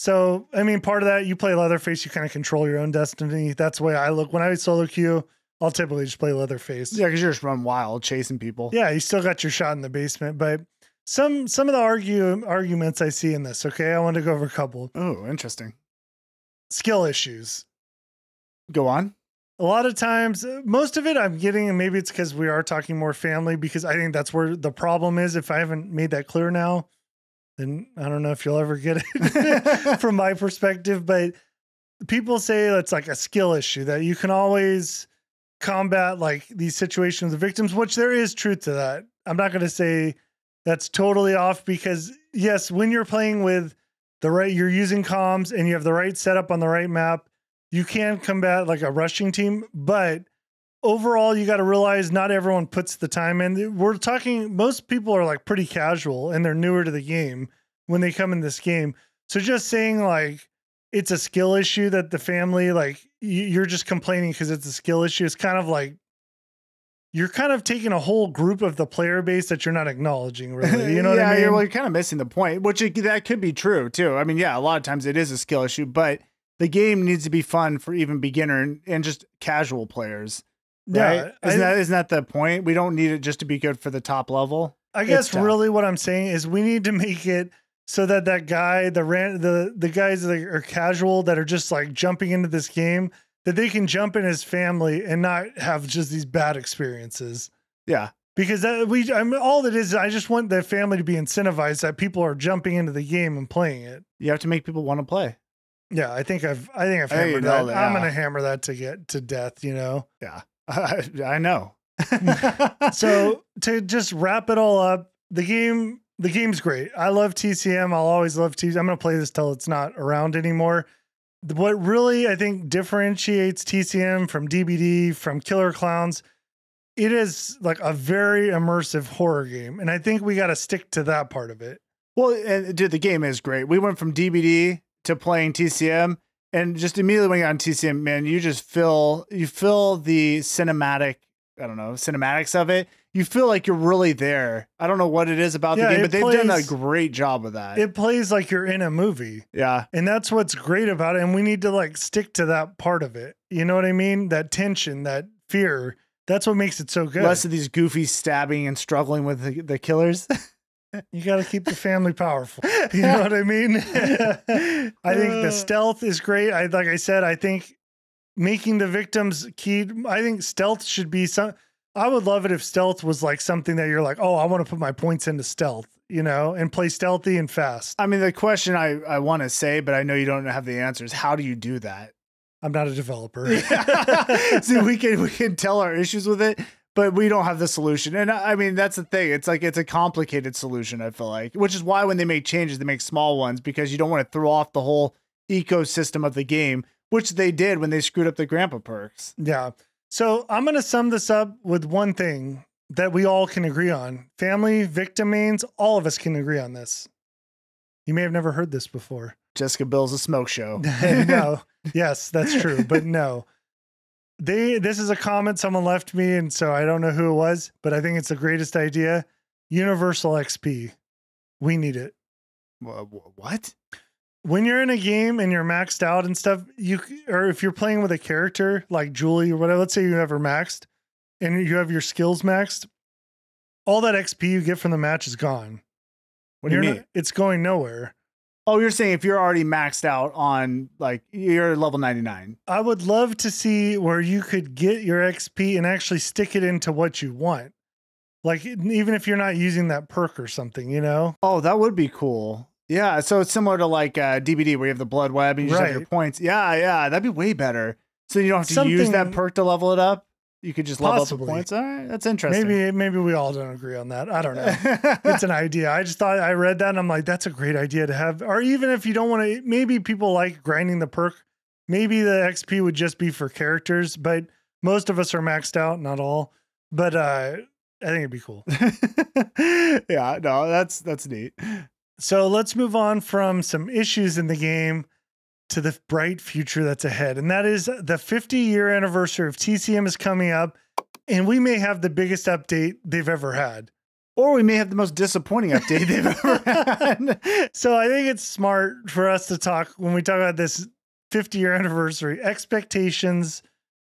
So, I mean, part of that, you play Leatherface, you kind of control your own destiny. That's the way I look. When I solo queue, I'll typically just play Leatherface. Yeah, because you're just run wild, chasing people. Yeah, you still got your shot in the basement. But some some of the argue, arguments I see in this, okay? I want to go over a couple. Oh, interesting. Skill issues. Go on. A lot of times, most of it I'm getting, and maybe it's because we are talking more family, because I think that's where the problem is. If I haven't made that clear now, then I don't know if you'll ever get it from my perspective, but people say that's like a skill issue that you can always combat like these situations of victims, which there is truth to that. I'm not going to say that's totally off because yes, when you're playing with the right, you're using comms and you have the right setup on the right map, you can combat like a rushing team. But overall, you got to realize not everyone puts the time in. We're talking, most people are like pretty casual and they're newer to the game when they come in this game. So just saying like, it's a skill issue that the family, like you're just complaining because it's a skill issue. It's kind of like, you're kind of taking a whole group of the player base that you're not acknowledging, really. You know yeah, what I mean? Yeah, well, you're kind of missing the point, which it, that could be true, too. I mean, yeah, a lot of times it is a skill issue, but the game needs to be fun for even beginner and, and just casual players, right? Yeah, isn't, I, that, isn't that the point? We don't need it just to be good for the top level. I guess really what I'm saying is we need to make it so that that guy, the, ran, the, the guys that are casual, that are just like jumping into this game, that they can jump in as family and not have just these bad experiences. Yeah. Because that we, I mean, all that is, I just want the family to be incentivized that people are jumping into the game and playing it. You have to make people want to play. Yeah. I think I've, I think I've hammered you know that. that. Yeah. I'm going to hammer that to get to death, you know? Yeah. I, I know. So to just wrap it all up, the game, the game's great. I love T C M. I'll always love T C M. I'm going to play this till it's not around anymore. What really, I think, differentiates T C M from D B D, from Killer Clowns, it is like a very immersive horror game. And I think we got to stick to that part of it. Well, and dude, the game is great. We went from D B D to playing T C M, and just immediately when you got on T C M, man, you just feel, you feel the cinematic, I don't know, cinematics of it. You feel like you're really there. I don't know what it is about yeah, the game, but they've plays, done a great job with that. It plays like you're in a movie. Yeah. And that's what's great about it. And we need to like stick to that part of it. You know what I mean? That tension, that fear. That's what makes it so good. Less of these goofy stabbing and struggling with the, the killers. You got to keep the family powerful. You know what I mean? I think the stealth is great. I Like I said, I think making the victims key. I think stealth should be some... I would love it if stealth was like something that you're like, oh, I want to put my points into stealth, you know, and play stealthy and fast. I mean, the question I, I want to say, but I know you don't have the answer, is how do you do that? I'm not a developer. Yeah. See, we can, we can tell our issues with it, but we don't have the solution. And I mean, that's the thing. It's like, it's a complicated solution, I feel like, which is why when they make changes, they make small ones because you don't want to throw off the whole ecosystem of the game, which they did when they screwed up the grandpa perks. Yeah. So I'm going to sum this up with one thing that we all can agree on. Family, victim mains, all of us can agree on this. You may have never heard this before. Jessica Bill's a smoke show. No. Yes, that's true. But no. They. This is a comment someone left me, and so I don't know who it was, but I think it's the greatest idea. Universal X P. We need it. What? When you're in a game and you're maxed out and stuff, you or if you're playing with a character like Julie or whatever, let's say you have her maxed and you have your skills maxed, all that X P you get from the match is gone. What do you mean? Not, it's going nowhere. Oh, you're saying if you're already maxed out on like you're level ninety-nine. I would love to see where you could get your X P and actually stick it into what you want. Like even if you're not using that perk or something, you know? Oh, that would be cool. Yeah, so it's similar to like uh, D B D where you have the blood web and you just right. have your points. Yeah, yeah, that'd be way better. So you don't have to Something, use that perk to level it up. You could just level possibly. up the points. All right, that's interesting. Maybe maybe we all don't agree on that. I don't know. It's an idea. I just thought I read that and I'm like, that's a great idea to have. Or even if you don't want to, maybe people like grinding the perk. Maybe the X P would just be for characters, but most of us are maxed out, not all. But uh, I think it'd be cool. Yeah, no, that's that's neat. So let's move on from some issues in the game to the bright future that's ahead. And that is the fifty year anniversary of T C M is coming up, and we may have the biggest update they've ever had. Or we may have the most disappointing update they've ever had. So I think it's smart for us to talk when we talk about this fifty year anniversary, expectations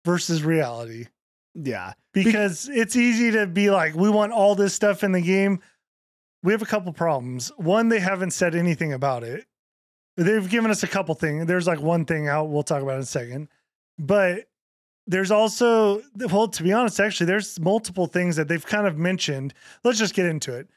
versus reality. Yeah. Because it's easy to be like, we want all this stuff in the game. We have a couple problems. One, they haven't said anything about it. They've given us a couple things. There's like one thing out. We'll talk about in a second. But there's also, well, to be honest, actually, there's multiple things that they've kind of mentioned. Let's just get into it.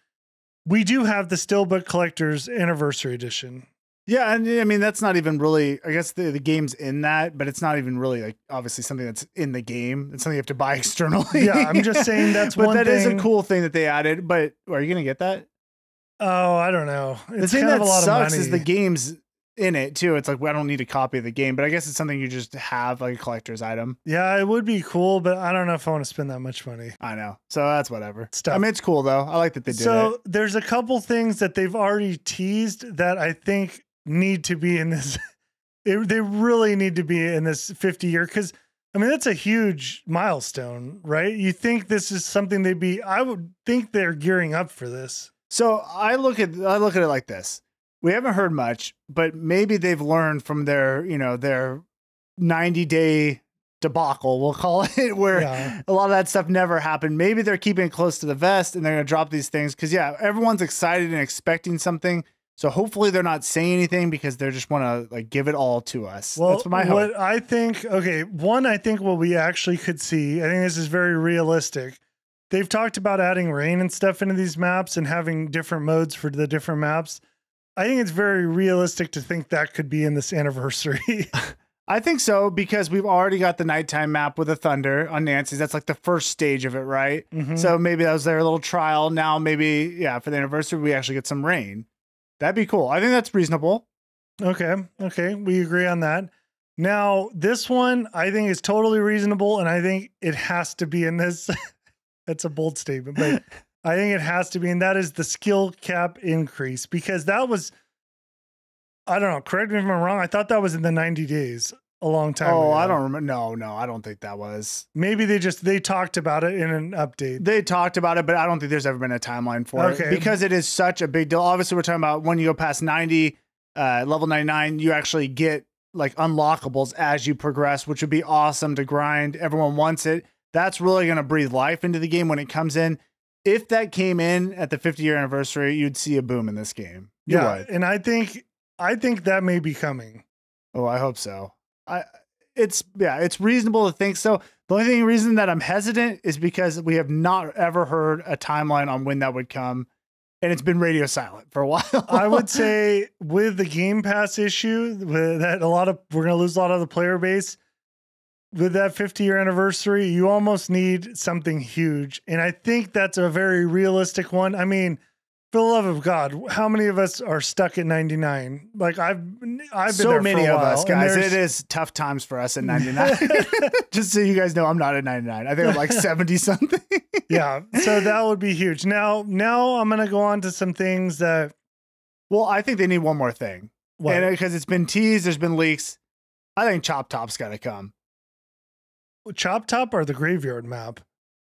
We do have the Steelbook Collector's Anniversary Edition. Yeah. And I mean, that's not even really, I guess the, the game's in that, but it's not even really like obviously something that's in the game. It's something you have to buy externally. Yeah. I'm just saying that's but one that thing. That is a cool thing that they added, but are you going to get that? Oh, I don't know. It's the thing kind that of a lot sucks of is the game's in it too. It's like, well, I don't need a copy of the game, but I guess it's something you just have like a collector's item. Yeah, it would be cool, but I don't know if I want to spend that much money. I know. So that's whatever. Stuff. I mean, it's cool though. I like that they did so, it. So there's a couple things that they've already teased that I think need to be in this. it, they really need to be in this fifty year, because I mean, that's a huge milestone, right? You think this is something they'd be, I would think they're gearing up for this. So I look at I look at it like this. We haven't heard much, but maybe they've learned from their, you know, their ninety day debacle, we'll call it, where yeah. a lot of that stuff never happened. Maybe they're keeping it close to the vest and they're going to drop these things because, yeah, everyone's excited and expecting something. So hopefully they're not saying anything because they just want to like give it all to us. Well, that's my hope. What I think, okay, one, I think what we actually could see, I think this is very realistic. They've talked about adding rain and stuff into these maps and having different modes for the different maps. I think it's very realistic to think that could be in this anniversary. I think so, because we've already got the nighttime map with the thunder on Nancy's. That's like the first stage of it, right? Mm-hmm. So maybe that was their little trial. Now maybe, yeah, for the anniversary, we actually get some rain. That'd be cool. I think that's reasonable. Okay. Okay. We agree on that. Now, this one I think is totally reasonable, and I think it has to be in this... That's a bold statement, but I think it has to be. And that is the skill cap increase, because that was, I don't know, correct me if I'm wrong. I thought that was in the ninety days a long time oh, ago. Oh, I don't remember. No, no, I don't think that was. Maybe they just, they talked about it in an update. They talked about it, but I don't think there's ever been a timeline for okay. it, because it is such a big deal. Obviously we're talking about when you go past ninety, uh, level ninety-nine, you actually get like unlockables as you progress, which would be awesome to grind. Everyone wants it. That's really going to breathe life into the game when it comes in. If that came in at the fifty year anniversary, you'd see a boom in this game. You yeah. Would. And I think, I think that may be coming. Oh, I hope so. I it's yeah, it's reasonable to think so. The only thing reason that I'm hesitant is because we have not ever heard a timeline on when that would come. And it's been radio silent for a while. I would say with the Game Pass issue that a lot of, we're going to lose a lot of the player base. With that fifty year anniversary, you almost need something huge. And I think that's a very realistic one. I mean, for the love of God, how many of us are stuck at ninety-nine? Like I've, I've been so there many for a of while, us guys. It is tough times for us at ninety-nine. Just so you guys know, I'm not at ninety-nine. I think I'm like seventy something. Yeah. So that would be huge. Now, now I'm going to go on to some things that, well, I think they need one more thing. What? And because it's been teased, there's been leaks. I think Chop Top's got to come. Chop Top or the graveyard map?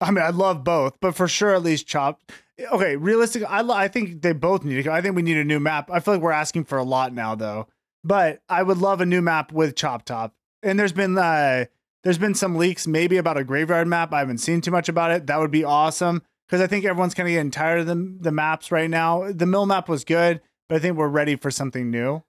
I mean, I love both, but for sure, at least Chop. Okay, realistically, I, I think they both need to go. I think we need a new map. I feel like we're asking for a lot now, though. But I would love a new map with Chop Top. And there's been uh, there's been some leaks, maybe about a graveyard map. I haven't seen too much about it. That would be awesome, because I think everyone's kind of getting tired of the the maps right now. The mill map was good, but I think we're ready for something new.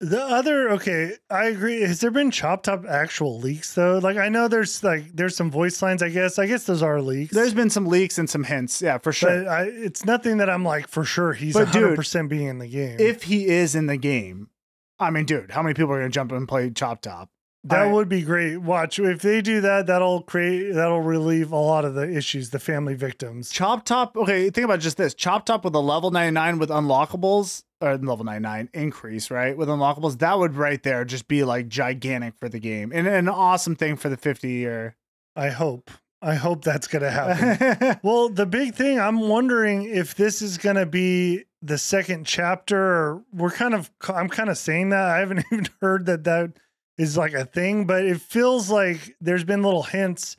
The other, okay, I agree. Has there been Chop Top actual leaks though? Like I know there's like there's some voice lines. I guess I guess those are leaks. There's been some leaks and some hints, yeah, for sure. But I, it's nothing that I'm like for sure he's one hundred percent being in the game. If he is in the game, I mean, dude, how many people are gonna jump and play Chop Top? That I, would be great. Watch if they do that. That'll create. That'll relieve a lot of the issues. The family victims. Chop Top. Okay, think about just this. Chop Top with a level ninety-nine with unlockables. Or level ninety-nine increase, right? With unlockables, that would right there just be like gigantic for the game and an awesome thing for the fifty year. I hope. I hope that's going to happen. Well, the big thing, I'm wondering if this is going to be the second chapter. Or we're kind of, I'm kind of saying that. I haven't even heard that that is like a thing, but it feels like there's been little hints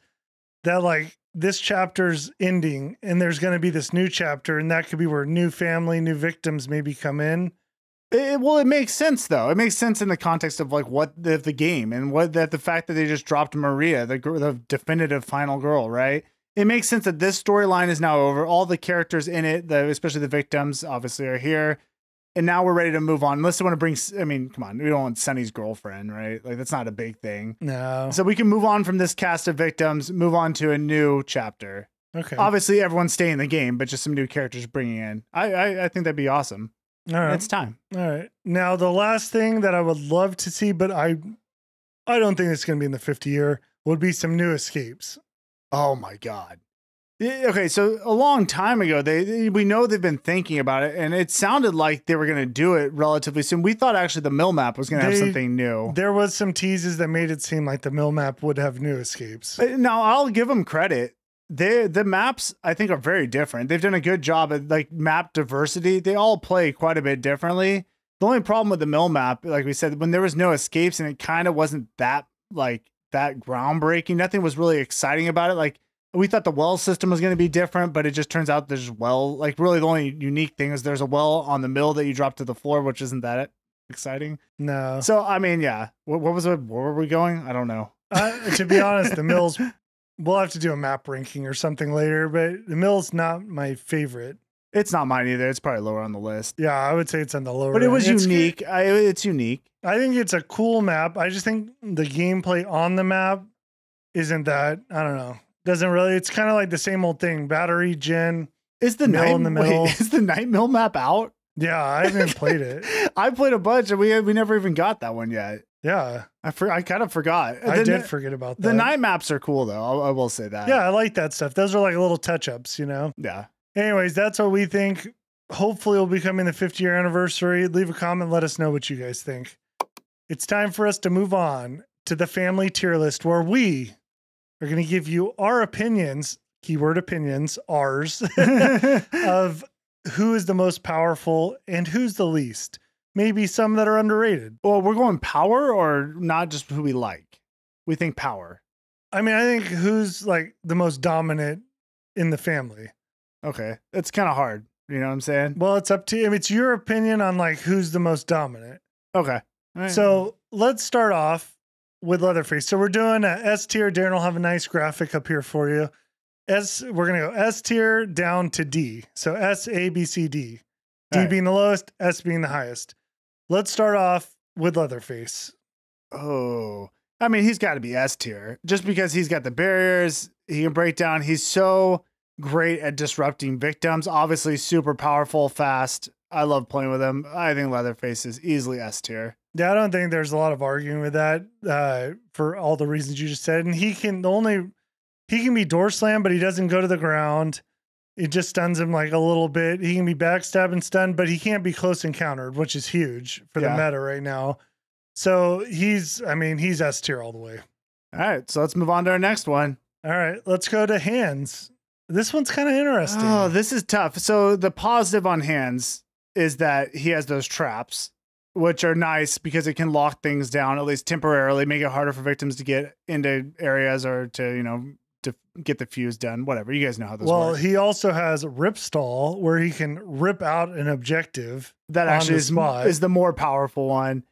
that like this chapter's ending and there's going to be this new chapter, and that could be where new family, new victims maybe come in. It, well, it makes sense though. It makes sense in the context of like what the, the game and what that the fact that they just dropped Maria, the, the definitive final girl, right? It makes sense that this storyline is now over. All the characters in it, the, especially the victims obviously are here, and now we're ready to move on. Unless they want to bring, I mean, come on, we don't want Sunny's girlfriend, right? Like that's not a big thing. No. So we can move on from this cast of victims, move on to a new chapter. Okay. Obviously everyone's staying in the game, but just some new characters bringing in. I, I, I think that'd be awesome. All right. It's time. All right. Now the last thing that I would love to see, but I, I don't think it's going to be in the fifty year, would be some new escapes. Oh my God. Okay, so a long time ago, they, they we know they've been thinking about it, and it sounded like they were going to do it relatively soon. We thought actually the mill map was going to have something new. There was some teases that made it seem like the mill map would have new escapes. Now, I'll give them credit. They, the maps, I think, are very different. They've done a good job at like map diversity. They all play quite a bit differently. The only problem with the mill map, like we said, when there was no escapes and it kind of wasn't that like that groundbreaking, nothing was really exciting about it. Like, we thought the well system was going to be different, but it just turns out there's well, like really the only unique thing is there's a well on the mill that you drop to the floor, which isn't that exciting. No. So, I mean, yeah. What, what was it? Where were we going? I don't know. Uh, to be honest, the mill's, we'll have to do a map ranking or something later, but the mill's not my favorite. It's not mine either. It's probably lower on the list. Yeah, I would say it's on the lower. But it was end. unique. It's, I, it's unique. I think it's a cool map. I just think the gameplay on the map isn't that, I don't know. Doesn't really. It's kind of like the same old thing. Battery gen. Is the night in the middle? Wait, is the night mill map out? Yeah, I haven't played it. I played a bunch, and we we never even got that one yet. Yeah, I for, I kind of forgot. I the, did forget about that. The night maps are cool though. I'll, I will say that. Yeah, I like that stuff. Those are like little touch ups, you know. Yeah. Anyways, that's what we think. Hopefully, we'll be coming the fifty year anniversary. Leave a comment. Let us know what you guys think. It's time for us to move on to the family tier list, where we. We're going to give you our opinions, keyword opinions, ours, of who is the most powerful and who's the least. Maybe some that are underrated. Well, we're going power or not just who we like. We think power. I mean, I think who's like the most dominant in the family. Okay. It's kind of hard. You know what I'm saying? Well, it's up to you. It's your opinion on like who's the most dominant. Okay. Right. So let's start off with Leatherface. So we're doing a S tier. Darren will have a nice graphic up here for you. S, we're going to go S tier down to D. So S, A, B, C, D. D right. Being the lowest, S being the highest. Let's start off with Leatherface. Oh, I mean, he's got to be S tier just because he's got the barriers. He can break down. He's so great at disrupting victims. Obviously super powerful, fast. I love playing with him. I think Leatherface is easily S tier. Yeah, I don't think there's a lot of arguing with that uh, for all the reasons you just said. And he can only, he can be door slammed, but he doesn't go to the ground. It just stuns him like a little bit. He can be backstabbed and stunned, but he can't be close encountered, which is huge for yeah. the meta right now. So he's, I mean, he's S tier all the way. All right, so let's move on to our next one. All right, let's go to Hans. This one's kind of interesting. Oh, this is tough. So the positive on Hans is that he has those traps, which are nice because it can lock things down, at least temporarily, make it harder for victims to get into areas or to, you know, to get the fuse done, whatever. You guys know how this well, works. Well, he also has Rip Stall, where he can rip out an objective. That actually is, is the more powerful one.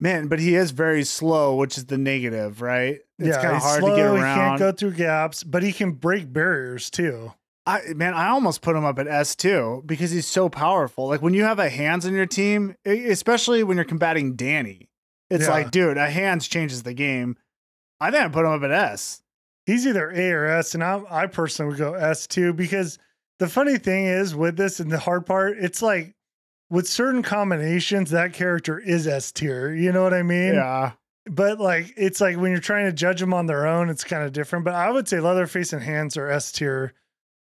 Man, but he is very slow, which is the negative, right? It's yeah, kind of hard slow, to get around. He can't go through gaps, but he can break barriers too. I, man, I almost put him up at S too because he's so powerful. Like when you have a Hans on your team, especially when you're combating Danny, it's yeah. like, dude, a Hans changes the game. I think I put him up at S. He's either A or S, and I, I personally would go S too because the funny thing is with this and the hard part, it's like with certain combinations, that character is S tier. You know what I mean? Yeah. But like, it's like when you're trying to judge them on their own, it's kind of different. But I would say Leatherface and Hans are S tier.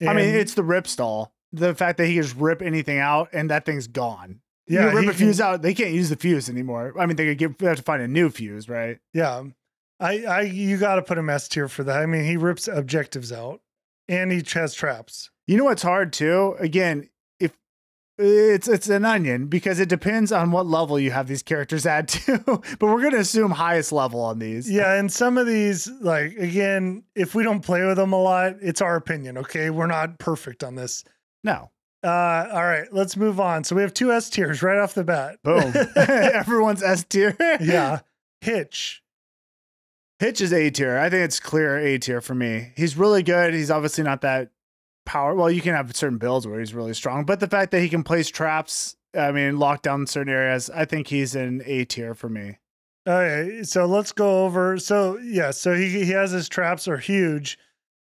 And I mean, it's the rip stall. The fact that he can just rip anything out and that thing's gone. Yeah, you rip a fuse out. They can't use the fuse anymore. I mean, they could give, they have to find a new fuse, right? Yeah. I, I, you got to put him S tier for that. I mean, he rips objectives out and he has traps. You know what's hard too? Again, if it's, it's an onion because it depends on what level you have these characters at too. But we're going to assume highest level on these. Yeah. And some of these, like, again, if we don't play with them a lot, it's our opinion. Okay. We're not perfect on this. No. Uh, all right, let's move on. So we have two S tiers right off the bat. Boom. Everyone's S tier. Yeah. Hitch. Hitch is A tier. I think it's clear A tier for me. He's really good. He's obviously not that power. Well, you can have certain builds where he's really strong, but the fact that he can place traps, I mean, lock down certain areas, I think he's an A tier for me. All right, so let's go over. So yeah, so he, he has his traps are huge.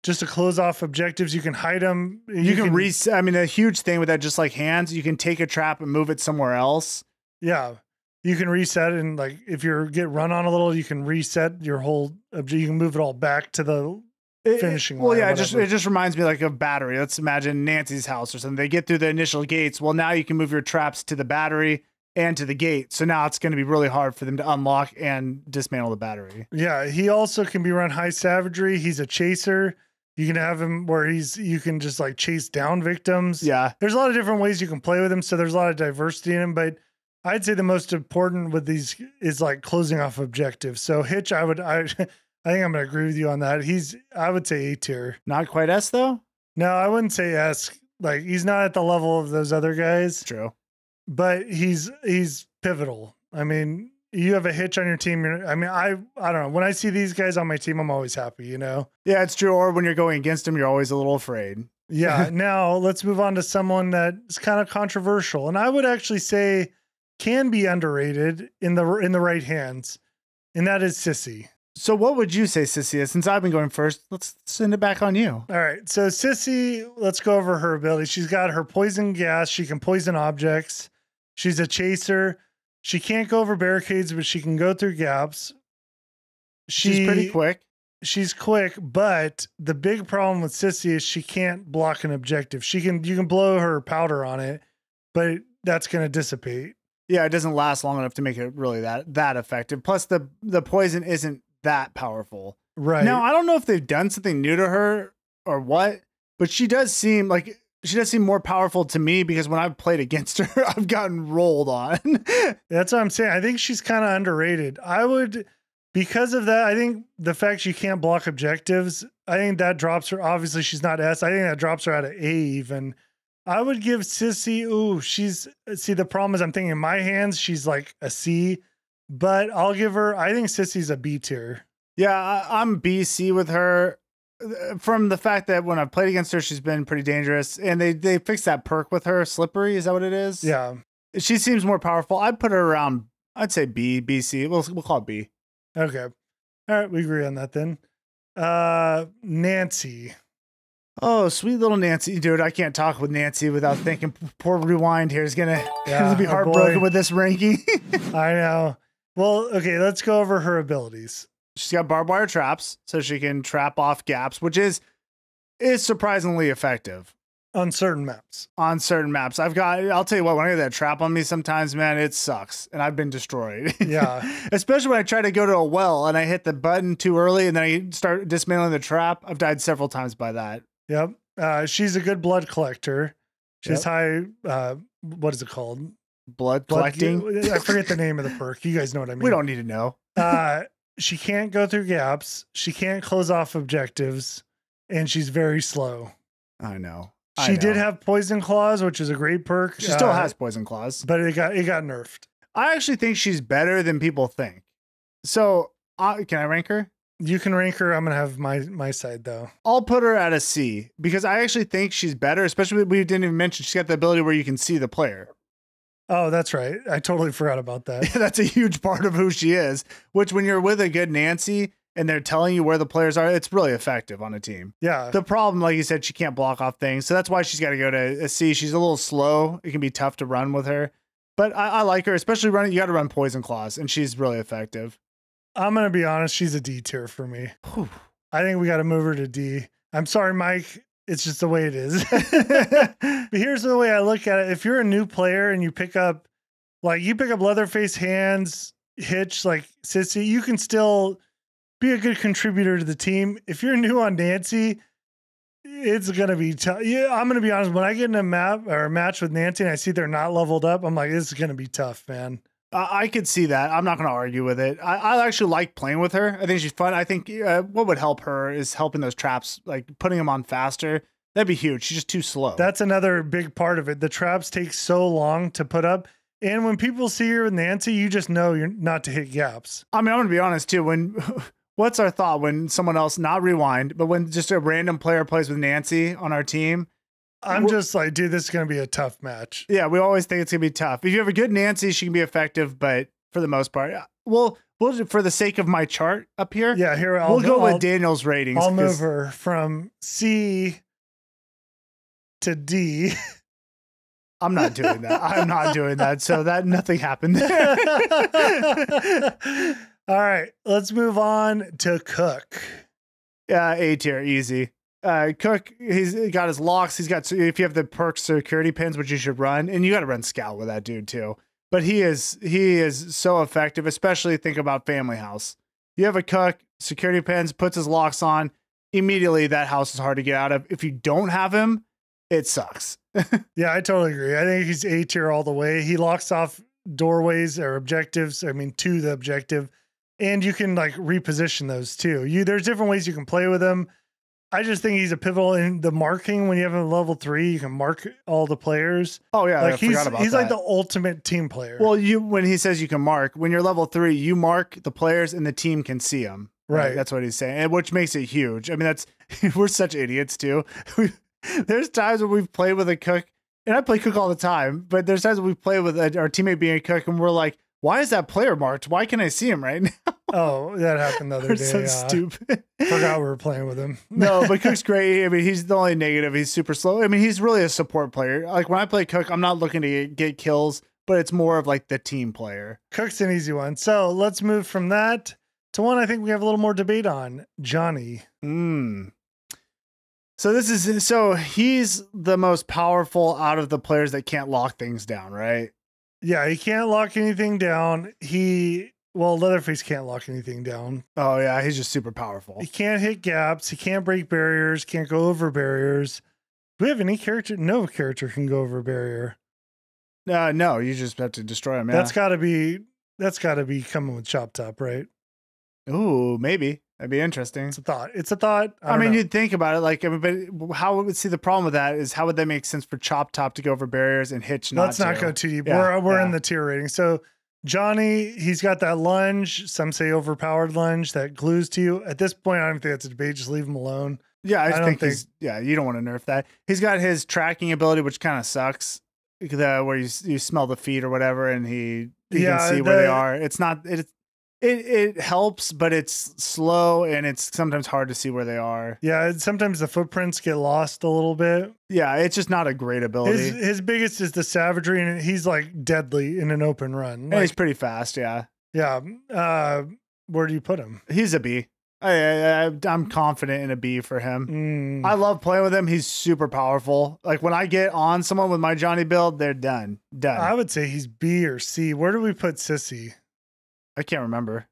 Just to close off objectives, you can hide them. You, you can, can reset. I mean, a huge thing with that, just like Hans, you can take a trap and move it somewhere else. Yeah, you can reset and like if you get run on a little, you can reset your whole. You can move it all back to the It, finishing line, well, yeah, it just, it just reminds me like of battery. Let's imagine Nancy's house or something. They get through the initial gates. Well, now you can move your traps to the battery and to the gate. So now it's going to be really hard for them to unlock and dismantle the battery. Yeah, he also can be run high savagery. He's a chaser. You can have him where he's, you can just like chase down victims. Yeah. There's a lot of different ways you can play with him. So there's a lot of diversity in him, but I'd say the most important with these is like closing off objectives. So Hitch, I would, I, I think I'm going to agree with you on that. He's, I would say A tier. Not quite S though. No, I wouldn't say S. Like he's not at the level of those other guys. True. But he's, he's pivotal. I mean, you have a Hitch on your team. You're, I mean, I I don't know. When I see these guys on my team, I'm always happy, you know? Yeah, it's true. Or when you're going against them, you're always a little afraid. Yeah. Now let's move on to someone that's kind of controversial. And I would actually say can be underrated in the in the right hands. And that is Sissy. So what would you say Sissy is? Since I've been going first, let's send it back on you. All right. So Sissy, let's go over her ability. She's got her poison gas. She can poison objects. She's a chaser. She can't go over barricades, but she can go through gaps. She, she's pretty quick. She's quick, but the big problem with Sissy is she can't block an objective. She can, you can blow her powder on it, but that's going to dissipate. Yeah, it doesn't last long enough to make it really that that effective. Plus, the the poison isn't that powerful. Right. Now, I don't know if they've done something new to her or what, but she does seem like... She does seem more powerful to me because when I've played against her, I've gotten rolled on. That's what I'm saying. I think she's kind of underrated. I would, because of that, I think the fact she can't block objectives, I think that drops her. Obviously, she's not S. I think that drops her out of A even. I would give Sissy, ooh, she's, see, the problem is I'm thinking in my hands, she's like a C, but I'll give her, I think Sissy's a B tier. Yeah, I, I'm B, C with her. From the fact that when I've played against her, she's been pretty dangerous, and they they fixed that perk with her, slippery. Is that what it is? Yeah, she seems more powerful. I'd put her around. I'd say B, B, C. We'll we'll call it B. Okay, all right, we agree on that then. Uh, Nancy. Oh, sweet little Nancy, dude! I can't talk with Nancy without thinking. Poor Rewind here is gonna, yeah, gonna be heartbroken with this ranking. I know. Well, okay, let's go over her abilities. She's got barbed wire traps, so she can trap off gaps, which is is surprisingly effective on certain maps. On certain maps, I've got. I'll tell you what, when I get that trap on me, sometimes, man, it sucks, and I've been destroyed. Yeah, especially when I try to go to a well and I hit the button too early, and then I start dismantling the trap. I've died several times by that. Yep, uh, she's a good blood collector. She's yep. high. Uh, what is it called? Blood, blood collecting. I forget the name of the perk. You guys know what I mean. We don't need to know. Uh, She can't go through gaps. She can't close off objectives, and she's very slow. I know. I she know. did have poison claws, which is a great perk. She uh, still has poison claws, but it got it got nerfed. I actually think she's better than people think. So uh, can I rank her? You can rank her. I'm gonna have my my side though. I'll put her at a C because I actually think she's better. Especially we didn't even mention she's got the ability where you can see the player. Oh, that's right. I totally forgot about that. Yeah, that's a huge part of who she is, which when you're with a good Nancy and they're telling you where the players are, it's really effective on a team. Yeah. The problem, like you said, she can't block off things. So that's why she's got to go to a C. She's a little slow. It can be tough to run with her, but I, I like her, especially running. You got to run poison claws and she's really effective. I'm going to be honest. She's a D tier for me. Whew. I think we got to move her to D. I'm sorry, Mike. It's just the way it is. But here's the way I look at it. If you're a new player and you pick up, like you pick up Leatherface, Hans, Hitch, like Sissy, you can still be a good contributor to the team. If you're new on Nancy, it's going to be tough. Yeah, I'm going to be honest. When I get in a map or a match with Nancy and I see they're not leveled up, I'm like, this is going to be tough, man. I could see that. I'm not going to argue with it. I, I actually like playing with her. I think she's fun. I think uh, what would help her is helping those traps, like putting them on faster. That'd be huge. She's just too slow. That's another big part of it. The traps take so long to put up. And when people see her with Nancy, you just know you're not to hit gaps. I mean, I'm going to be honest too. When what's our thought when someone else, not Rewind, but when just a random player plays with Nancy on our team, I'm just like, dude, this is going to be a tough match. Yeah, we always think it's going to be tough. If you have a good Nancy, she can be effective, but for the most part, well, we'll for the sake of my chart up here, yeah, here I'll, we'll go I'll, with Daniel's ratings. I'll move her from C to D. I'm not doing that. I'm not doing that. So that nothing happened there. All right, let's move on to Cook. Uh, A tier, easy. Uh, Cook, he's got his locks. He's got, if you have the perk security pins, which you should run, and you got to run Scout with that dude too. But he is, he is so effective, especially think about Family House. You have a Cook, security pins, puts his locks on, immediately that house is hard to get out of. If you don't have him, it sucks. Yeah, I totally agree. I think he's A tier all the way. He locks off doorways or objectives, I mean, to the objective, and you can like reposition those too. You, there's different ways you can play with him. I just think he's a pivotal in the marking. When you have a level three, you can mark all the players. Oh yeah, like I he's, about he's that. Like the ultimate team player. Well, you, when he says you can mark, when you're level three, you mark the players and the team can see them. Right, right. That's what he's saying, and which makes it huge. I mean, that's we're such idiots too. There's times when we've played with a Cook, and I play Cook all the time. But there's times when we play with a, our teammate being a Cook, and we're like, "Why is that player marked? Why can't I see him right now?" Oh, that happened the other We're day. So uh, stupid. Forgot we were playing with him. No, but Cook's great. I mean, he's the only negative. He's super slow. I mean, he's really a support player. Like when I play Cook, I'm not looking to get kills, but it's more of like the team player. Cook's an easy one. So let's move from that to one I think we have a little more debate on, Johnny. Mm. So this is, so he's the most powerful out of the players that can't lock things down, right? Yeah, he can't lock anything down. He, well, Leatherface can't lock anything down. Oh yeah, he's just super powerful. He can't hit gaps. He can't break barriers. Can't go over barriers. Do we have any character? No character can go over a barrier. Uh, no, you just have to destroy him. Yeah. That's got to be, that's got to be coming with Chop Top, right? Ooh, maybe. That'd be interesting. It's a thought. It's a thought. I, I mean, know. You'd think about it, like, everybody, how would see the problem with that is how would that make sense for Chop Top to go over barriers and Hitch not Let's to? Not go too deep. Yeah, we're we're yeah. in the tier rating. So Johnny, he's got that lunge. Some say overpowered lunge that glues to you. At this point, I don't think that's a debate. Just leave him alone. Yeah, I, I think, think he's, yeah, you don't want to nerf that. He's got his tracking ability, which kind of sucks. The, where you you smell the feet or whatever, and he you yeah, can see the, where they are. It's not it's. It it helps, but it's slow and it's sometimes hard to see where they are. Yeah, sometimes the footprints get lost a little bit. Yeah, it's just not a great ability. His, his biggest is the savagery, and he's like deadly in an open run. Like, he's pretty fast, yeah. Yeah. Uh, where do you put him? He's a B. I, I, I'm confident in a B for him. Mm. I love playing with him. He's super powerful. Like when I get on someone with my Johnny build, they're done. Done. I would say he's B or C. Where do we put Sissy? I can't remember.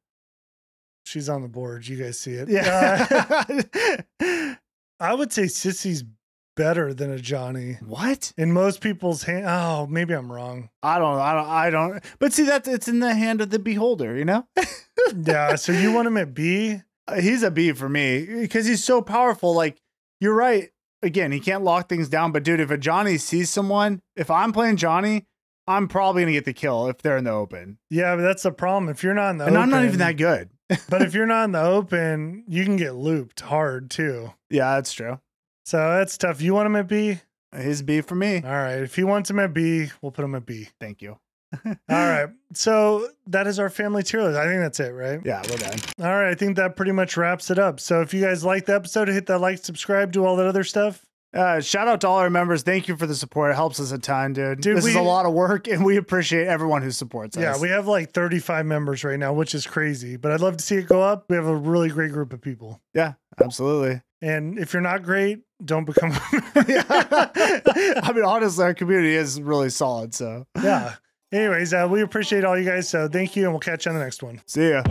She's on the board. You guys see it. Yeah. Uh, I would say Sissy's better than a Johnny. What? In most people's hand. Oh, maybe I'm wrong. I don't know. I don't, I don't. But see, that's, it's in the hand of the beholder, you know? Yeah. So you want him at B? Uh, he's a B for me because he's so powerful. Like, you're right. Again, he can't lock things down. But dude, if a Johnny sees someone, if I'm playing Johnny, I'm probably going to get the kill if they're in the open. Yeah, but that's the problem. If you're not in the and open. And I'm not even that good. But if you're not in the open, you can get looped hard too. Yeah, that's true. So that's tough. You want him at B? He's B for me. All right. If he wants him at B, we'll put him at B. Thank you. All right. So that is our family tier list. I think that's it, right? Yeah, we're done. All right. I think that pretty much wraps it up. So if you guys liked the episode, hit that like, subscribe, do all that other stuff. Uh, shout out to all our members. Thank you for the support. It helps us a ton, dude. dude this we, is a lot of work, and we appreciate everyone who supports yeah, us. Yeah, we have like thirty-five members right now, which is crazy, but I'd love to see it go up. We have a really great group of people. Yeah, absolutely. And if you're not great, don't become I mean, honestly, our community is really solid, so. Yeah. Anyways, uh, we appreciate all you guys, so thank you, and we'll catch you on the next one. See ya.